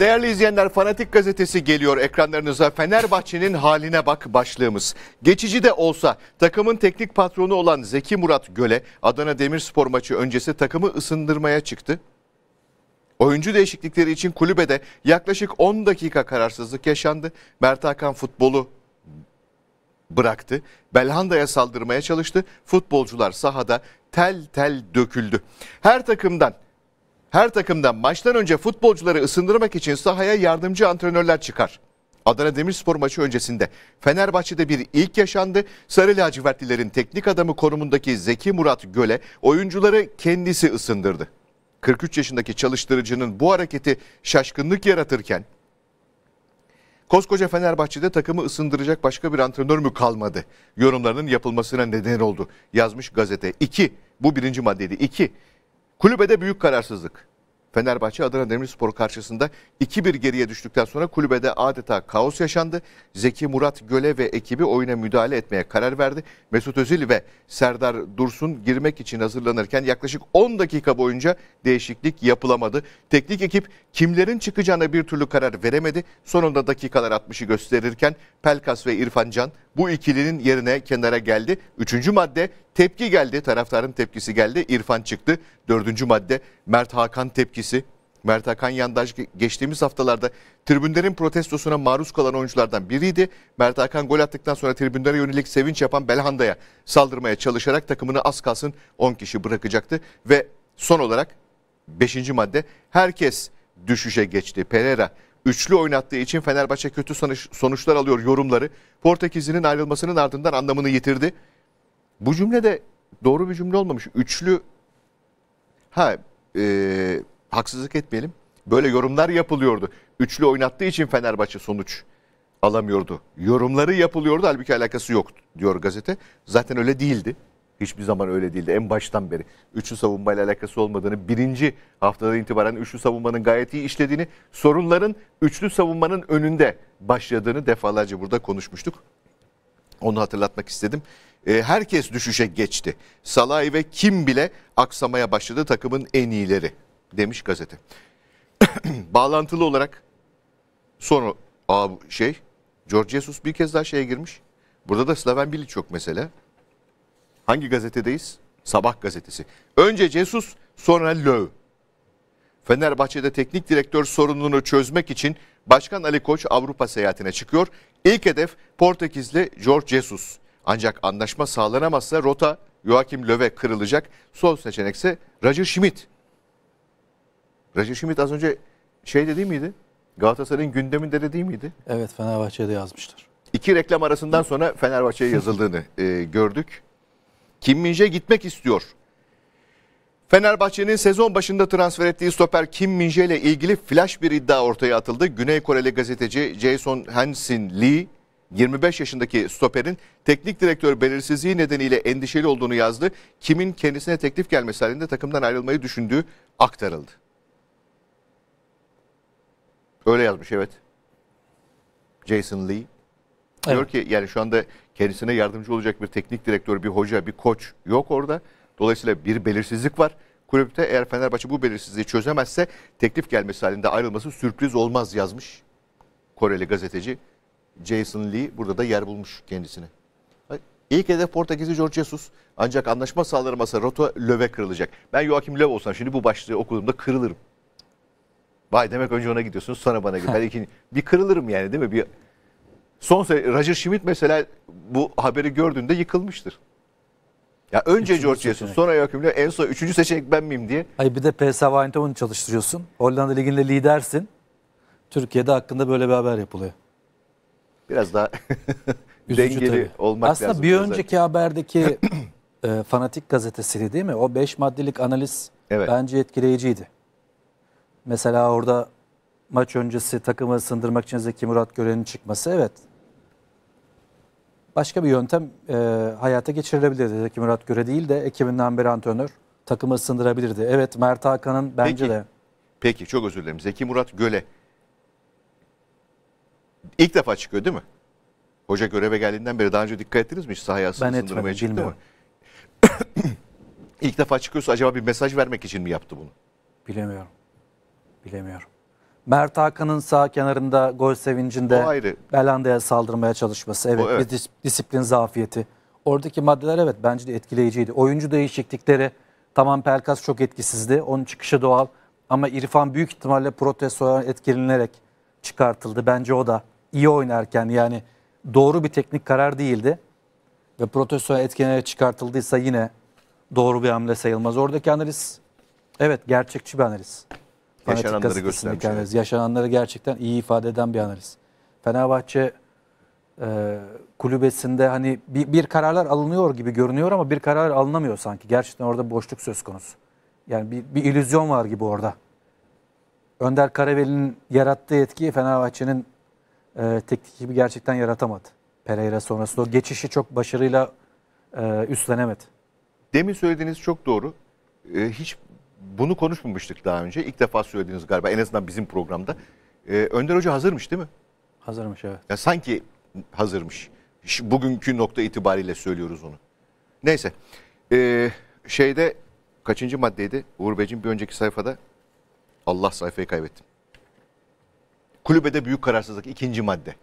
Değerli izleyenler, Fanatik Gazetesi geliyor ekranlarınıza. Fenerbahçe'nin haline bak başlığımız. Geçici de olsa takımın teknik patronu olan Zeki Murat Göle, Adana Demirspor maçı öncesi takımı ısındırmaya çıktı. Oyuncu değişiklikleri için kulübede yaklaşık 10 dakika kararsızlık yaşandı. Mert Hakan futbolu bıraktı. Belhanda'ya saldırmaya çalıştı. Futbolcular sahada tel tel döküldü. Her takımdan maçtan önce futbolcuları ısındırmak için sahaya yardımcı antrenörler çıkar. Adana Demirspor maçı öncesinde Fenerbahçe'de bir ilk yaşandı. Sarı lacivertlilerin teknik adamı konumundaki Zeki Murat Göle oyuncuları kendisi ısındırdı. 43 yaşındaki çalıştırıcının bu hareketi şaşkınlık yaratırken koskoca Fenerbahçe'de takımı ısındıracak başka bir antrenör mü kalmadı yorumlarının yapılmasına neden oldu, yazmış gazete. 2. Bu birinci maddeydi. 2. Kulübede büyük kararsızlık. Fenerbahçe Adana Demirspor karşısında 2-1 geriye düştükten sonra kulübede adeta kaos yaşandı. Zeki Murat Göle ve ekibi oyuna müdahale etmeye karar verdi. Mesut Özil ve Serdar Dursun girmek için hazırlanırken yaklaşık 10 dakika boyunca değişiklik yapılamadı. Teknik ekip kimlerin çıkacağına bir türlü karar veremedi. Sonunda dakikalar 60'ı gösterirken Pelkas ve İrfan Can bu ikilinin yerine kenara geldi. 3. madde tepki geldi. Taraftarın tepkisi geldi. İrfan çıktı. 4. madde Mert Hakan tepkisi. Mert Hakan Yandaş geçtiğimiz haftalarda tribünlerin protestosuna maruz kalan oyunculardan biriydi. Mert Hakan gol attıktan sonra tribünlere yönelik sevinç yapan Belhanda'ya saldırmaya çalışarak takımını az kalsın 10 kişi bırakacaktı. Ve son olarak 5. madde herkes düşüşe geçti. Pereira üçlü oynattığı için Fenerbahçe kötü sonuçlar alıyor yorumları Portekizli'nin ayrılmasının ardından anlamını yitirdi. Bu cümle de doğru bir cümle olmamış. Üçlü haksızlık etmeyelim. Böyle yorumlar yapılıyordu. Üçlü oynattığı için Fenerbahçe sonuç alamıyordu. Yorumları yapılıyordu. Halbuki alakası yok diyor gazete. Zaten öyle değildi. Hiçbir zaman öyle değildi. En baştan beri üçlü savunmayla alakası olmadığını, birinci haftadan itibaren üçlü savunmanın gayet iyi işlediğini, sorunların üçlü savunmanın önünde başladığını defalarca burada konuşmuştuk. Onu hatırlatmak istedim. Herkes düşüşe geçti. Salih ve Kim bile aksamaya başladı, takımın en iyileri demiş gazete. Bağlantılı olarak sonra Jorge Jesus bir kez daha şeye girmiş. Burada da Slaven Bilic yok mesela. Hangi gazetedeyiz? Sabah gazetesi. Önce Jesus, sonra Löw. Fenerbahçe'de teknik direktör sorununu çözmek için Başkan Ali Koç Avrupa seyahatine çıkıyor. İlk hedef Portekizli Jorge Jesus. Ancak anlaşma sağlanamazsa rota Joachim Löw'e kırılacak. Son seçenekse Roger Schmidt. Roger Schmidt az önce şey değil miydi? Galatasaray'ın gündeminde de değil miydi? Evet, Fenerbahçe'de yazmıştır. İki reklam arasından sonra Fenerbahçe'ye yazıldığını gördük. Kim Min-jae gitmek istiyor. Fenerbahçe'nin sezon başında transfer ettiği stoper Kim Min-jae ile ilgili flash bir iddia ortaya atıldı. Güney Koreli gazeteci Jason Hansen Lee, 25 yaşındaki stoperin teknik direktör belirsizliği nedeniyle endişeli olduğunu yazdı. Kim'in kendisine teklif gelmesi halinde takımdan ayrılmayı düşündüğü aktarıldı. Öyle yazmış, evet. Jason Lee. Diyor evet ki yani şu anda kendisine yardımcı olacak bir teknik direktör, bir hoca, bir koç yok orada. Dolayısıyla bir belirsizlik var. Kulüpte eğer Fenerbahçe bu belirsizliği çözemezse teklif gelmesi halinde ayrılması sürpriz olmaz yazmış Koreli gazeteci Jason Lee. Burada da yer bulmuş kendisini. İlk hedef Portekizli Jorge Jesus. Ancak anlaşma sağlanamazsa rota Löw'e kırılacak. Ben Joachim Löw olsam şimdi bu başlığı okuduğumda kırılırım. Vay demek önce ona gidiyorsunuz sonra bana gidiyorsunuz. Bir kırılırım yani, değil mi? Bir... Son sene Roger Schmidt mesela bu haberi gördüğünde yıkılmıştır. Ya önce Jorge Jesus, sonra Joachim Löw, en son üçüncü seçenek ben miyim diye. Hayır, bir de PSV Eindhoven'u çalıştırıyorsun. Hollanda Ligi'nde lidersin. Türkiye'de hakkında böyle bir haber yapılıyor. Biraz daha dengeli tabii olmak aslında lazım. Aslında bir önceki haberdeki Fanatik gazetesiydi değil mi? O 5 maddelik analiz evet, bence etkileyiciydi. Mesela orada maç öncesi takımı ısındırmak için Zeki Murat Göle'nin çıkması, evet. Başka bir yöntem hayata geçirilebilirdi. Zeki Murat Göle değil de ekibinden bir antrenör takımı ısındırabilirdi. Evet, Mert Hakan'ın bence peki, de. Peki, çok özür dilerim. Zeki Murat Göle ilk defa çıkıyor değil mi? Hoca göreve geldiğinden beri daha önce dikkat ettiniz mi hiç sahaya ısındırmaya çıktı mı? İlk defa çıkıyorsa acaba bir mesaj vermek için mi yaptı bunu? Bilemiyorum. Bilemiyorum. Mert Hakan'ın sağ kenarında gol sevincinde Belanda'ya saldırmaya çalışması. Evet, evet. Bir disiplin zafiyeti. Oradaki maddeler evet bence de etkileyiciydi. Oyuncu değişiklikleri, tamam Pelkas çok etkisizdi. Onun çıkışı doğal. Ama İrfan büyük ihtimalle protestoya etkilenilerek çıkartıldı. Bence o da iyi oynarken yani doğru bir teknik karar değildi. Ve protestoya etkilenerek çıkartıldıysa yine doğru bir hamle sayılmaz. Oradaki analiz evet gerçekçi bir analiz. Yaşananları göstermiş. Evet. Yaşananları gerçekten iyi ifade eden bir analiz. Fenerbahçe kulübesinde hani bir kararlar alınıyor gibi görünüyor ama bir karar alınamıyor sanki. Gerçekten orada boşluk söz konusu. Yani bir illüzyon var gibi orada. Önder Karaveli'nin yarattığı etkiyi Fenerbahçe'nin teknik gibi gerçekten yaratamadı. Pereira sonrası o geçişi çok başarıyla üstlenemedi. Demin söylediğiniz çok doğru. Hiç bunu konuşmamıştık daha önce. İlk defa söylediğiniz galiba, en azından bizim programda. Önder Hoca hazırmış değil mi? Hazırmış evet. Ya sanki hazırmış. Bugünkü nokta itibariyle söylüyoruz onu. Neyse. Şeyde kaçıncı maddeydi? Uğur Beyciğim bir önceki sayfada. Allah sayfayı kaybettim. Kulübede büyük kararsızlık, ikinci madde.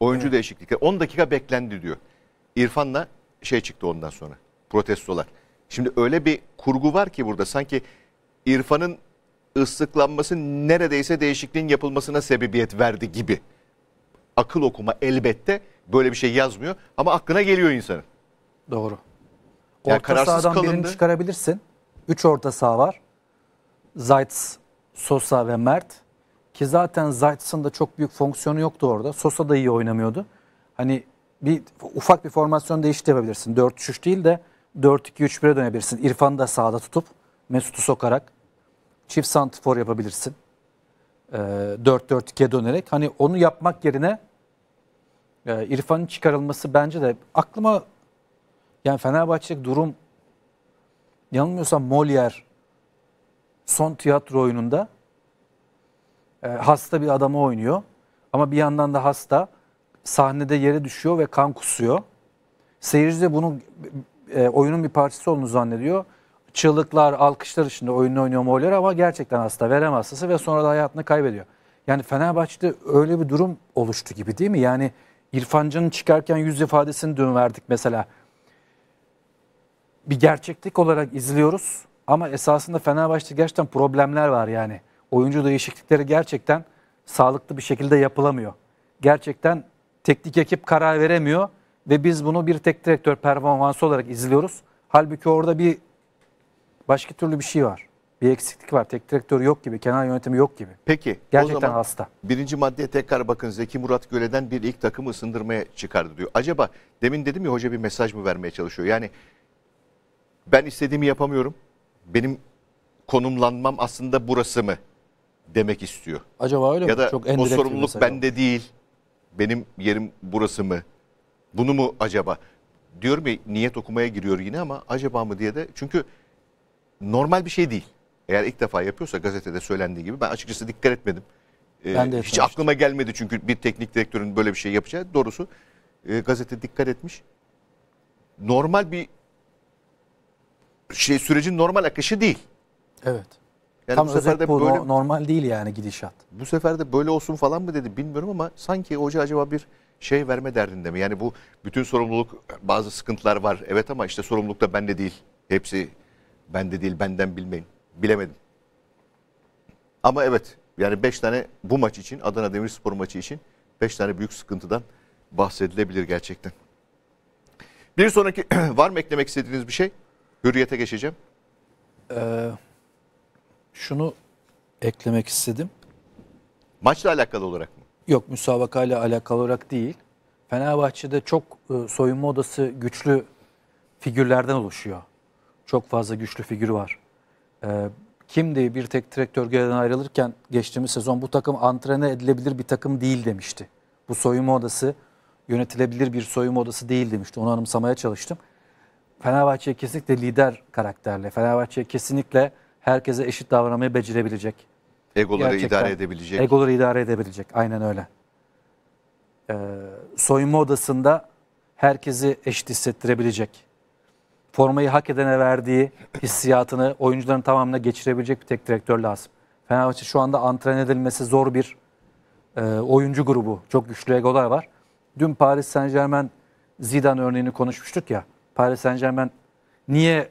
Oyuncu evet, değişiklikleri. 10 dakika beklendi diyor. İrfan'la şey çıktı ondan sonra. Protestolar. Şimdi öyle bir kurgu var ki burada sanki İrfan'ın ıslıklanması neredeyse değişikliğin yapılmasına sebebiyet verdi gibi. Akıl okuma elbette böyle bir şey yazmıyor ama aklına geliyor insanın. Doğru. Yani orta sahadan kalındı, birini çıkarabilirsin. 3 orta saha var. Zayt's, Sosa ve Mert. Ki zaten Zayt's'ın da çok büyük fonksiyonu yoktu orada. Sosa da iyi oynamıyordu. Hani ufak bir formasyon değiştirebilirsin. 4-3 değil de 4-2-3-1'e dönebilirsin. İrfan'ı da sahada tutup Mesut'u sokarak çift santifor yapabilirsin. 4-4-2'ye dönerek. Hani onu yapmak yerine İrfan'ın çıkarılması bence de aklıma yani Fenerbahçe'lik durum yanılmıyorsam Molière son tiyatro oyununda hasta bir adamı oynuyor. Ama bir yandan da hasta sahnede yere düşüyor ve kan kusuyor. Seyirci de bunu oyunun bir parçası olduğunu zannediyor. Çığlıklar, alkışlar içinde oyunu oynuyor Molière ama gerçekten hasta, verem hastası ve sonra da hayatını kaybediyor. Yani Fenerbahçe'de öyle bir durum oluştu gibi değil mi? Yani İrfan Can'ın çıkarken yüz ifadesini dün verdik mesela. bir gerçeklik olarak izliyoruz. Ama esasında Fenerbahçe'de gerçekten problemler var yani. Oyuncu değişiklikleri gerçekten sağlıklı bir şekilde yapılamıyor. Gerçekten teknik ekip karar veremiyor ve biz bunu bir tek direktör performansı olarak izliyoruz. Halbuki orada bir başka türlü bir şey var. Bir eksiklik var. Tek direktör yok gibi. Kenar yönetimi yok gibi. Peki. Gerçekten o zaman hasta. Birinci maddeye tekrar bakın. Zeki Murat Göle'den bir ilk takımı ısındırmaya çıkardı diyor. Acaba demin dedim ya hoca bir mesaj mı vermeye çalışıyor? Yani ben istediğimi yapamıyorum. Benim konumlanmam aslında burası mı demek istiyor? Acaba öyle mi? Ya da çok o sorumluluk bende değil. Benim yerim burası mı? Bunu mu acaba? Diyorum ya niyet okumaya giriyor yine ama acaba mı diye de. Çünkü normal bir şey değil. Eğer ilk defa yapıyorsa gazetede söylendiği gibi ben açıkçası dikkat etmedim. Hiç aklıma gelmedi çünkü bir teknik direktörün böyle bir şey yapacağı. Doğrusu gazete dikkat etmiş. Normal bir şey, sürecin normal akışı değil. Evet. Yani tam bu sefer de böyle, normal değil yani gidişat. Bu sefer de böyle olsun falan mı dedi bilmiyorum ama sanki hoca acaba bir şey verme derdinde mi? Yani bu bütün sorumluluk, bazı sıkıntılar var evet ama işte sorumluluk da bende değil. Hepsi bende değil, benden bilmeyin. Bilemedim. Ama evet yani 5 tane bu maç için, Adana Demirspor maçı için 5 tane büyük sıkıntıdan bahsedilebilir gerçekten. Bir sonraki var mı eklemek istediğiniz bir şey? Hürriyete geçeceğim. Şunu eklemek istedim. Maçla alakalı olarak mı? Yok, müsabakayla alakalı olarak değil. Fenerbahçe'de çok soyunma odası güçlü figürlerden oluşuyor. Çok fazla güçlü figür var. Kimdi bir tek direktör görevden ayrılırken geçtiğimiz sezon bu takım antrene edilebilir bir takım değil demişti. Bu soyunma odası yönetilebilir bir soyunma odası değil demişti. Onu anımsamaya çalıştım. Fenerbahçe kesinlikle lider karakterle, Fenerbahçe kesinlikle herkese eşit davranmayı becerebilecek. Egoları gerçekten idare edebilecek. Egoları idare edebilecek, aynen öyle. Soyunma odasında herkesi eşit hissettirebilecek. Formayı hak edene verdiği hissiyatını oyuncuların tamamına geçirebilecek bir tek direktör lazım. Fenerbahçe şu anda antren edilmesi zor bir oyuncu grubu. Çok güçlü egolar var. Dün Paris Saint-Germain Zidane örneğini konuşmuştuk ya. Paris Saint-Germain niye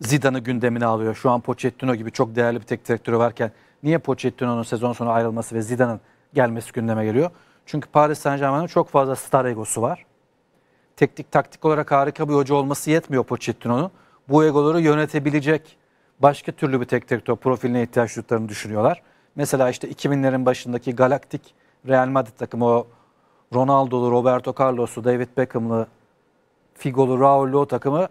Zidane'ı gündemine alıyor? Şu an Pochettino gibi çok değerli bir tek direktörü varken niye Pochettino'nun sezon sonu ayrılması ve Zidane'ın gelmesi gündeme geliyor? Çünkü Paris Saint-Germain'in çok fazla star egosu var. Teknik taktik olarak harika bir hoca olması yetmiyor Pochettino'nun. Bu egoları yönetebilecek başka türlü bir tek direktör profiline ihtiyaç duyduklarını düşünüyorlar. Mesela işte 2000'lerin başındaki galaktik Real Madrid takımı, o Ronaldo'lu, Roberto Carlos'lu, David Beckham'lı, Figo'lu, Raul'lu o takımı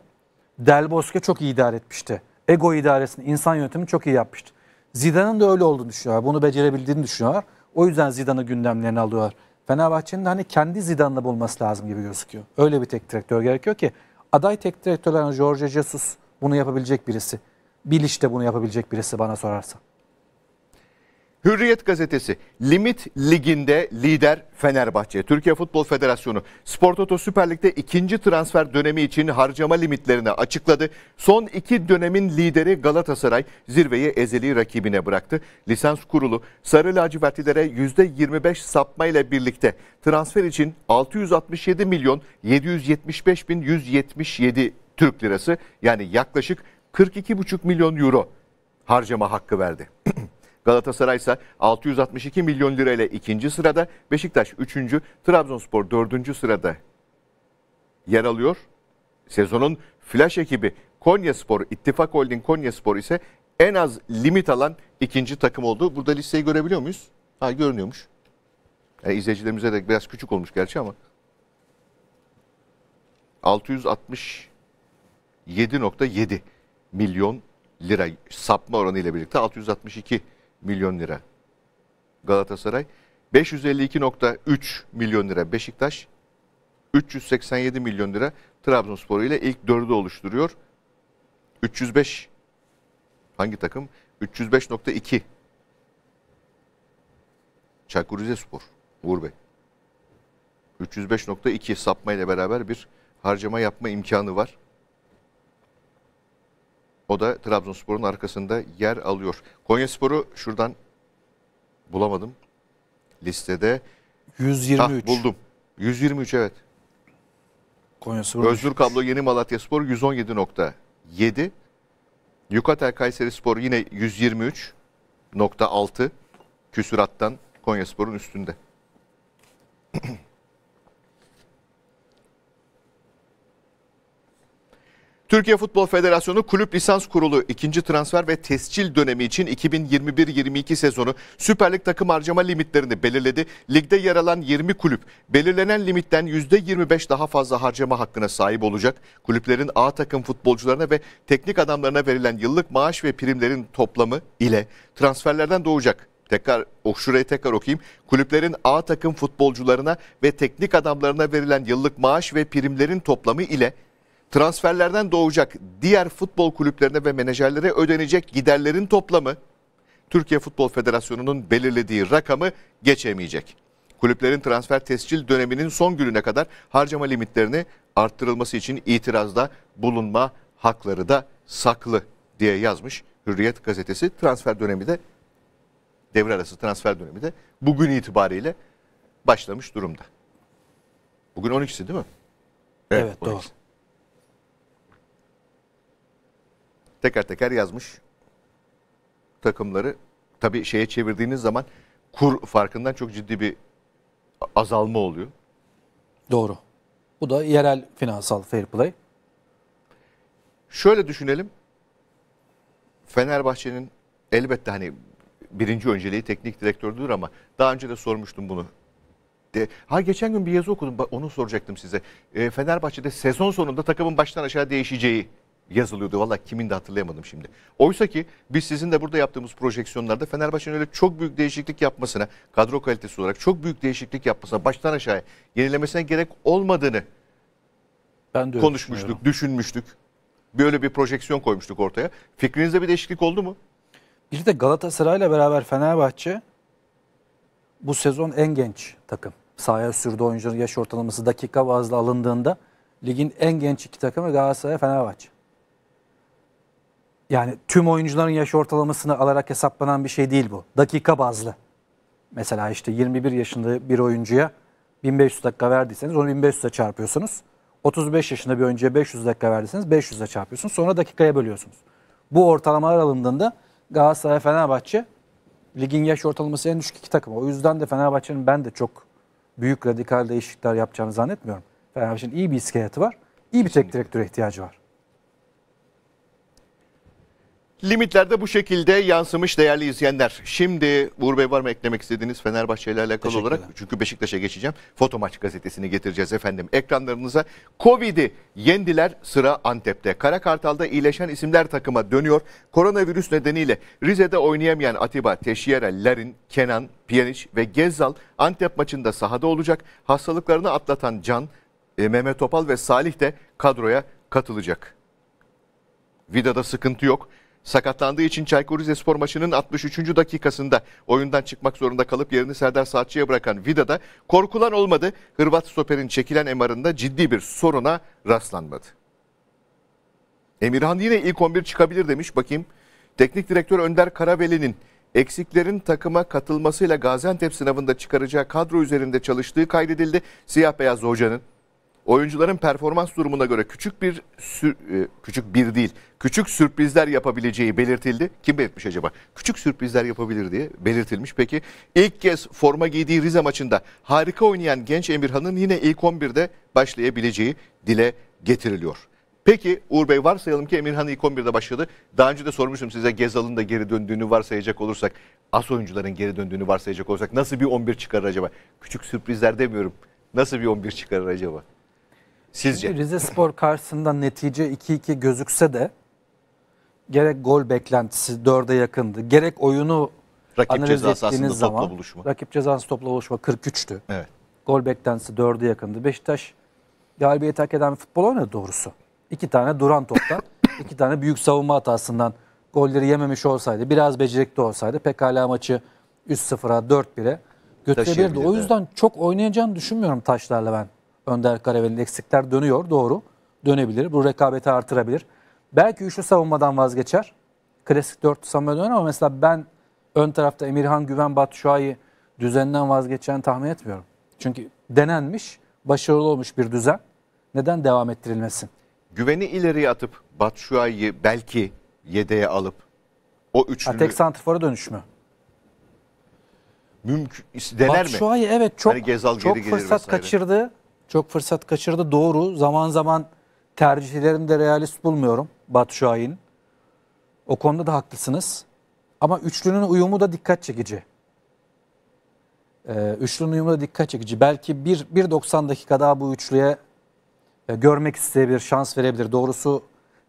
Del Bosque çok iyi idare etmişti. Ego idaresini, insan yönetimini çok iyi yapmıştı. Zidane'ın da öyle olduğunu düşünüyorlar. Bunu becerebildiğini düşünüyorlar. O yüzden Zidane'ı gündemlerine alıyorlar. Fenerbahçe'nin de hani kendi Zidane'la bulması lazım gibi gözüküyor. Öyle bir tek direktör gerekiyor ki aday tek direktörler Jorge Jesus bunu yapabilecek birisi. Bilic de bunu yapabilecek birisi bana sorarsa. Hürriyet gazetesi. Limit Ligi'nde lider Fenerbahçe. Türkiye Futbol Federasyonu Spor Toto Süper Lig'de ikinci transfer dönemi için harcama limitlerini açıkladı. Son iki dönemin lideri Galatasaray zirveyi ezeli rakibine bıraktı. Lisans kurulu sarı lacivertlilere %25 sapma ile birlikte transfer için 667.775.177 Türk Lirası yani yaklaşık 42,5 milyon euro harcama hakkı verdi. Galatasaray ise 662 milyon lirayla ikinci sırada, Beşiktaş 3. Trabzonspor 4. sırada yer alıyor. Sezonun flash ekibi Konyaspor, İttifak Holding Konyaspor ise en az limit alan ikinci takım oldu. Burada listeyi görebiliyor muyuz? Ha, görünüyormuş. Yani izleyicilerimize de biraz küçük olmuş gerçi ama. 667.7 milyon lira sapma oranı ile birlikte 662 milyon lira Galatasaray, 552.3 milyon lira Beşiktaş, 387 milyon lira Trabzonspor ile ilk dördü oluşturuyor. 305 hangi takım? 305.2 Çaykur Rizespor, Uğur Bey. 305.2 sapma ile beraber bir harcama yapma imkanı var. O da Trabzonspor'un arkasında yer alıyor. Konyaspor'u şuradan bulamadım. Listede 123. Buldum. 123 evet. Konyaspor. Özgür Kablo Yeni Malatyaspor 117.7. Yukatel Kayserispor yine 123.6 küsurattan Konyaspor'un üstünde. Türkiye Futbol Federasyonu Kulüp Lisans Kurulu 2. transfer ve tescil dönemi için 2021-22 sezonu Süper Lig takım harcama limitlerini belirledi. Ligde yer alan 20 kulüp belirlenen limitten %25 daha fazla harcama hakkına sahip olacak. Kulüplerin A takım futbolcularına ve teknik adamlarına verilen yıllık maaş ve primlerin toplamı ile transferlerden doğacak. Şurayı tekrar okuyayım. Kulüplerin A takım futbolcularına ve teknik adamlarına verilen yıllık maaş ve primlerin toplamı ile transferlerden doğacak diğer futbol kulüplerine ve menajerlere ödenecek giderlerin toplamı Türkiye Futbol Federasyonu'nun belirlediği rakamı geçemeyecek. Kulüplerin transfer tescil döneminin son gününe kadar harcama limitlerini arttırılması için itirazda bulunma hakları da saklı diye yazmış Hürriyet gazetesi. Transfer dönemi de, devre arası transfer dönemi de bugün itibariyle başlamış durumda. Bugün 12'si değil mi? Evet 12'si. Doğru. Teker teker yazmış takımları. Tabii şeye çevirdiğiniz zaman kur farkından çok ciddi bir azalma oluyor. Doğru. Bu da yerel finansal fair play. Şöyle düşünelim. Fenerbahçe'nin elbette hani birinci önceliği teknik direktördür ama daha önce de sormuştum bunu. Geçen gün bir yazı okudum, onu soracaktım size. Fenerbahçe'de sezon sonunda takımın baştan aşağı değişeceği yazılıyordu. Vallahi kimin de hatırlayamadım şimdi. Oysa ki biz sizin de burada yaptığımız projeksiyonlarda Fenerbahçe'nin öyle çok büyük değişiklik yapmasına, kadro kalitesi olarak çok büyük değişiklik yapmasına, baştan aşağıya yenilemesine gerek olmadığını konuşmuştuk, düşünmüştük. Böyle bir projeksiyon koymuştuk ortaya. Fikrinizde bir değişiklik oldu mu? Bir de Galatasaray'la beraber Fenerbahçe bu sezon en genç takım. Sahaya sürdüğü oyuncuların yaş ortalaması dakika bazlı alındığında ligin en genç iki takımı Galatasaray ve Fenerbahçe. Yani tüm oyuncuların yaş ortalamasını alarak hesaplanan bir şey değil bu. Dakika bazlı. Mesela işte 21 yaşında bir oyuncuya 1500 dakika verdiyseniz onu 1500'e çarpıyorsunuz. 35 yaşında bir oyuncuya 500 dakika verdiyseniz 500'e çarpıyorsunuz. Sonra dakikaya bölüyorsunuz. Bu ortalamalar alındığında Galatasaray, Fenerbahçe ligin yaş ortalaması en düşük iki takım. O yüzden de Fenerbahçe'nin ben de çok büyük radikal değişiklikler yapacağını zannetmiyorum. Fenerbahçe'nin iyi bir iskeleti var. İyi bir teknik direktöre ihtiyacı var. Limitlerde bu şekilde yansımış değerli izleyenler. Şimdi Uğur Bey, var mı eklemek istediğiniz Fenerbahçe ile alakalı olarak? Çünkü Beşiktaş'a geçeceğim. Fotomaç gazetesini getireceğiz efendim ekranlarınıza. Covid'i yendiler, sıra Antep'te. Karakartal'da iyileşen isimler takıma dönüyor. Koronavirüs nedeniyle Rize'de oynayamayan Atiba, Teşiyere, Larin, Kenan, Pjanic ve Gezzal Antep maçında sahada olacak. Hastalıklarını atlatan Can, Mehmet Topal ve Salih de kadroya katılacak. Vida'da sıkıntı yok. Sakatlandığı için Çaykur Rizespor maçının 63. dakikasında oyundan çıkmak zorunda kalıp yerini Serdar Saatçı'ya bırakan Vida'da korkulan olmadı. Hırvat stoperin çekilen MR'ında ciddi bir soruna rastlanmadı. Emirhan yine ilk 11 çıkabilir demiş. Bakayım. Teknik direktör Önder Karaveli'nin eksiklerin takıma katılmasıyla Gaziantep sınavında çıkaracağı kadro üzerinde çalıştığı kaydedildi. Siyah beyazlı hocanın oyuncuların performans durumuna göre küçük sürprizler yapabileceği belirtildi. Kim belirtmiş acaba? Küçük sürprizler yapabilir diye belirtilmiş. Peki ilk kez forma giydiği Rize maçında harika oynayan genç Emirhan'ın yine ilk 11'de başlayabileceği dile getiriliyor. Peki Uğur Bey, varsayalım ki Emirhan ilk 11'de başladı. Daha önce de sormuştum size, Gezal'ın da geri döndüğünü varsayacak olursak, as oyuncuların geri döndüğünü varsayacak olursak nasıl bir 11 çıkarır acaba? Küçük sürprizler demiyorum. Nasıl bir 11 çıkarır acaba? Sizce? Rizespor karşısında netice 2-2 gözükse de gerek gol beklentisi 4'e yakındı, gerek oyunu analiz ettiğiniz zaman rakip cezası topla buluşma 43'tü. Evet. Gol beklentisi 4'e yakındı. Beşiktaş galibiyet hak eden futbol oynadı doğrusu. 2 tane duran toptan, 2 tane büyük savunma hatasından golleri yememiş olsaydı, biraz becerikli olsaydı pekala maçı 3-0'a 4-1'e götürebilirdi. O yüzden çok oynayacağını düşünmüyorum taşlarla ben. Önder Karaveli'nin eksikler dönüyor, doğru. Dönebilir. Bu rekabeti artırabilir. Belki üçlü savunmadan vazgeçer. Klasik dörtlü savunmaya döner ama mesela ben ön tarafta Emirhan, Güven, Batu Şua'yı düzeninden vazgeçeceğini tahmin etmiyorum. Çünkü denenmiş, başarılı olmuş bir düzen. neden devam ettirilmesin? Güveni ileriye atıp Batshuayi'yi belki yedeğe alıp o üçlü... Tek santrfora dönüş mü? Mümkün dener mi? Batshuayi evet çok fırsat kaçırdı doğru. Zaman zaman tercihlerinde realist bulmuyorum Batshuayi'nin. O konuda da haklısınız. Ama üçlünün uyumu da dikkat çekici. Belki 1.90 dakika daha bu üçlüye görmek isteyebilir, şans verebilir. Doğrusu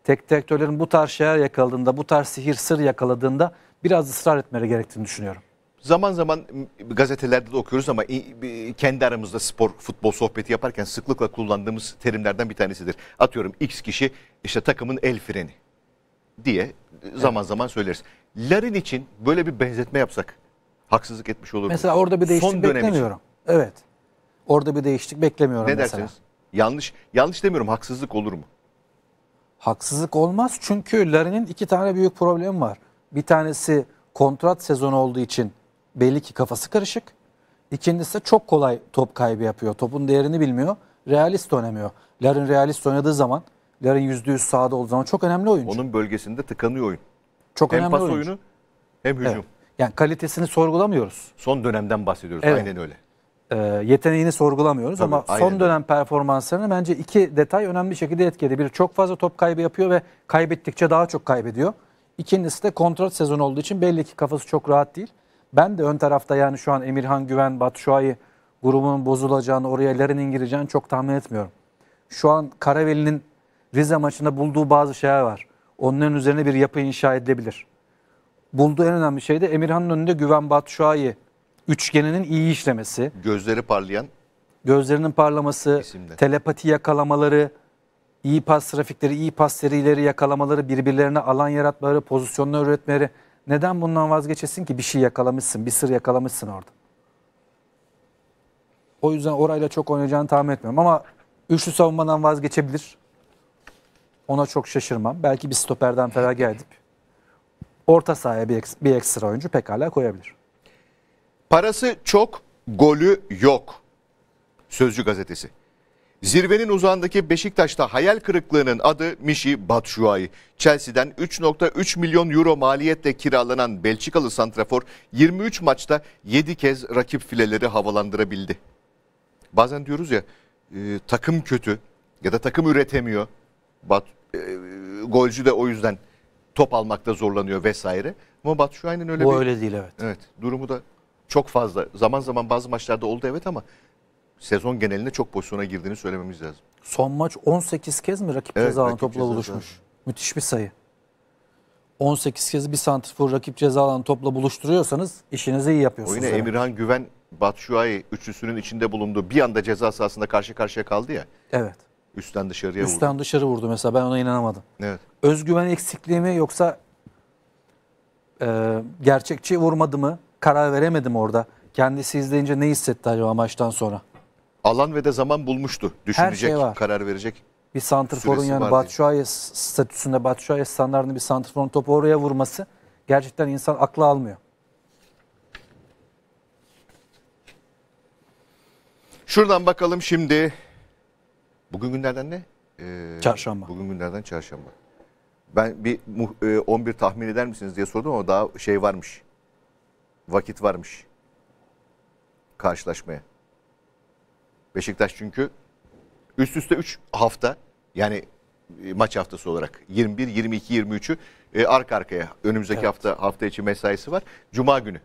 tek direktörlerin bu tarz şeyler yakaladığında, bu tarz sihir sır yakaladığında biraz ısrar etmeleri gerektiğini düşünüyorum. Zaman zaman gazetelerde de okuyoruz ama kendi aramızda spor, futbol sohbeti yaparken sıklıkla kullandığımız terimlerden bir tanesidir. Atıyorum X kişi işte takımın el freni diye zaman zaman söyleriz. Larin için böyle bir benzetme yapsak haksızlık etmiş olur mu? Mesela orada bir değişiklik beklemiyorum. Evet. Orada bir değişiklik beklemiyorum mesela. Ne dersiniz? Yanlış demiyorum, haksızlık olur mu? Haksızlık olmaz çünkü Larin'in iki tane büyük problemi var. Bir tanesi kontrat sezonu olduğu için belli ki kafası karışık. İkincisi de çok kolay top kaybı yapıyor. Topun değerini bilmiyor. Realist oynamıyor. Larin realist oynadığı zaman, Larin %100 sahada olduğu zaman çok önemli oyuncu. Onun bölgesinde tıkanıyor oyun. Çok önemli oyuncu. Hem pas oyunu hem hücum. Evet. Yani kalitesini sorgulamıyoruz. Son dönemden bahsediyoruz. Evet. Aynen öyle. Yeteneğini sorgulamıyoruz. Tabii, ama son dönem performanslarını bence iki detay önemli şekilde etkiledi. Biri çok fazla top kaybı yapıyor ve kaybettikçe daha çok kaybediyor. İkincisi de kontrat sezonu olduğu için belli ki kafası çok rahat değil. Ben de ön tarafta yani şu an Emirhan, Güven, Batshuayi grubunun bozulacağını, oraya Larin'in gireceğini çok tahmin etmiyorum. Şu an Karaveli'nin Rize maçında bulduğu bazı şeyler var. Onların üzerine bir yapı inşa edilebilir. Bulduğu en önemli şey de Emirhan'ın önünde Güven, Batshuayi üçgeninin iyi işlemesi. Gözleri parlayan. Gözlerinin parlaması, isimde. Telepati yakalamaları, iyi pas trafikleri, iyi pas serileri yakalamaları, birbirlerine alan yaratmaları, pozisyonlar üretmeleri. Neden bundan vazgeçesin ki? Bir şey yakalamışsın, bir sır yakalamışsın orada. O yüzden orayla çok oynayacağını tahmin etmiyorum. Ama üçlü savunmadan vazgeçebilir. Ona çok şaşırmam. Belki bir stoperden feragat edip orta sahaya bir ekstra oyuncu pekala koyabilir. Parası çok, golü yok. Sözcü gazetesi. Zirvenin uzağındaki Beşiktaş'ta hayal kırıklığının adı Michy Batshuayi. Chelsea'den 3.3 milyon euro maliyetle kiralanan Belçikalı santrafor 23 maçta 7 kez rakip fileleri havalandırabildi. Bazen diyoruz ya takım kötü ya da takım üretemiyor. Golcü de o yüzden top almakta zorlanıyor vesaire. Ama Batshuayi'nin öyle bu öyle değil evet. Evet, durumu da çok fazla. Zaman zaman bazı maçlarda oldu evet ama sezon genelinde çok pozisyona girdiğini söylememiz lazım. Son maç 18 kez mi rakip ceza alanı topla buluşmuş? Müthiş bir sayı. 18 kez bir santrfor rakip ceza alanı topla buluşturuyorsanız işinizi iyi yapıyorsunuz. O yine Emirhan, Güven, Batshuayi üçlüsünün içinde bulunduğu bir anda ceza sahasında karşı karşıya kaldı ya. Evet. Üstten dışarıya vurdu. Üstten dışarı vurdu mesela, ben ona inanamadım. Evet. Özgüven eksikliği mi yoksa gerçekçi vurmadı mı? Karar veremedim orada. Kendisi izleyince ne hissetti acaba maçtan sonra? Alan ve de zaman bulmuştu. Düşünecek, şey karar verecek. Bir santrforun yani Batshuayi statüsünde, Batshuayi standartında bir santrforun topu oraya vurması gerçekten insan aklı almıyor. Şuradan bakalım şimdi. Bugün günlerden ne? Çarşamba. Bugün günlerden çarşamba. Ben bir 11 tahmin eder misiniz diye sordum ama daha şey varmış. Vakit varmış. Karşılaşmaya. Beşiktaş çünkü üst üste 3 hafta yani maç haftası olarak 21, 22, 23'ü arka arkaya önümüzdeki evet. hafta içi mesaisi var. Cuma günü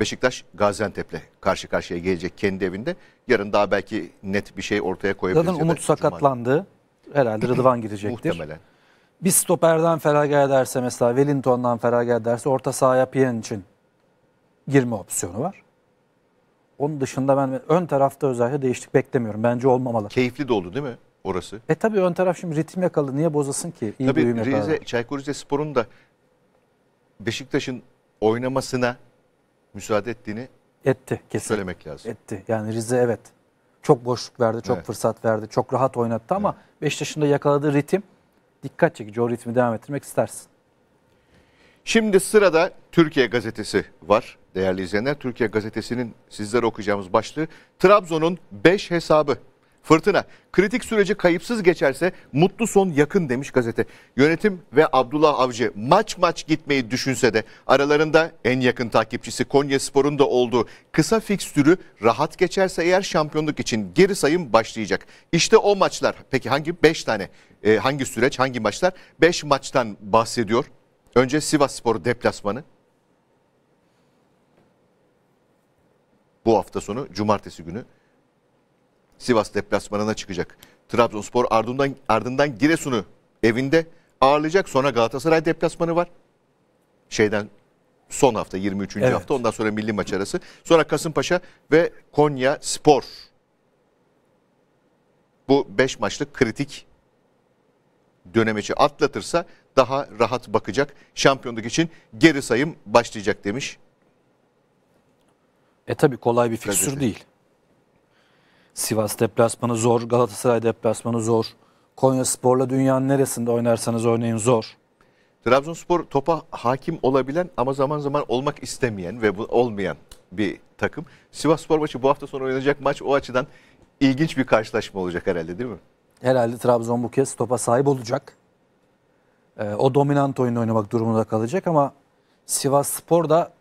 Beşiktaş Gaziantep'le karşı karşıya gelecek kendi evinde. Yarın daha belki net bir şey ortaya koyabiliriz. Zaten Umut sakatlandı. Herhalde Rıdvan girecektir. Muhtemelen. Bir stoperden feragat ederse mesela Wellington'dan feragat ederse orta sahaya Piyan için girme opsiyonu var. Onun dışında ben ön tarafta özellikle değişiklik beklemiyorum. Bence olmamalı. Keyifli de oldu değil mi orası? Tabii ön taraf şimdi ritim yakaladı. Niye bozasın ki? İyi tabii Çaykur Rizespor'un da Beşiktaş'ın oynamasına müsaade ettiğini kesin söylemek lazım. Etti. Yani Rize evet çok boşluk verdi, çok fırsat verdi, çok rahat oynattı ama Beşiktaş'ın da yakaladığı ritim dikkat çekici. O ritmi devam ettirmek istersin. Şimdi sırada Türkiye Gazetesi var. Değerli izleyenler, Türkiye Gazetesi'nin sizlere okuyacağımız başlığı Trabzon'un 5 hesabı. fırtına. Kritik süreci kayıpsız geçerse mutlu son yakın demiş gazete. Yönetim ve Abdullah Avcı maç gitmeyi düşünse de aralarında en yakın takipçisi Konyaspor'un da olduğu kısa fikstürü rahat geçerse eğer şampiyonluk için geri sayım başlayacak. İşte o maçlar. Peki hangi 5 tane, hangi süreç, hangi maçlar? 5 maçtan bahsediyor. Önce Sivasspor deplasmanı. Bu hafta sonu cumartesi günü Sivas deplasmanına çıkacak. Trabzonspor ardından Giresun'u evinde ağırlayacak. Sonra Galatasaray deplasmanı var. Son hafta 23. Evet. Hafta, ondan sonra milli maç arası. Sonra Kasımpaşa ve Konya Spor. Bu 5 maçlık kritik dönemeci atlatırsa daha rahat bakacak. Şampiyonluk için geri sayım başlayacak demiş. Tabi kolay bir fikstür değil. Sivas deplasmanı zor, Galatasaray deplasmanı zor. Konyaspor'la dünyanın neresinde oynarsanız oynayın zor. Trabzonspor topa hakim olabilen ama zaman zaman olmak istemeyen ve olmayan bir takım. Sivasspor maçı, bu hafta sonu oynanacak maç, o açıdan ilginç bir karşılaşma olacak herhalde, değil mi? Herhalde Trabzon bu kez topa sahip olacak. O dominant oyunu oynamak durumunda kalacak ama Sivasspor da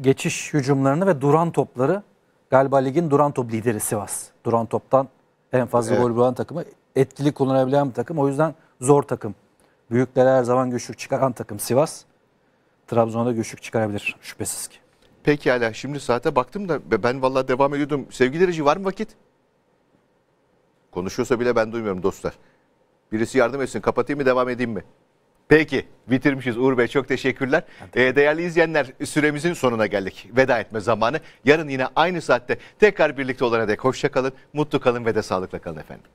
geçiş hücumlarını ve duran topları, galiba ligin duran top lideri Sivas. Duran toptan en fazla gol bulan takımı, etkili kullanabilen bir takım. O yüzden zor takım. Büyüklere her zaman güçlük çıkaran takım Sivas. Trabzon'da güçlük çıkarabilir şüphesiz ki. Peki hala şimdi saate baktım da ben vallahi devam ediyordum. Sevgili reji, var mı vakit? Konuşuyorsa bile ben duymuyorum dostlar. Birisi yardım etsin. Kapatayım mı, devam edeyim mi? Peki, bitirmişiz Uğur Bey, çok teşekkürler. Değerli izleyenler, süremizin sonuna geldik. Veda etme zamanı. Yarın yine aynı saatte tekrar birlikte olana dek hoşça kalın, mutlu kalın ve de sağlıkla kalın efendim.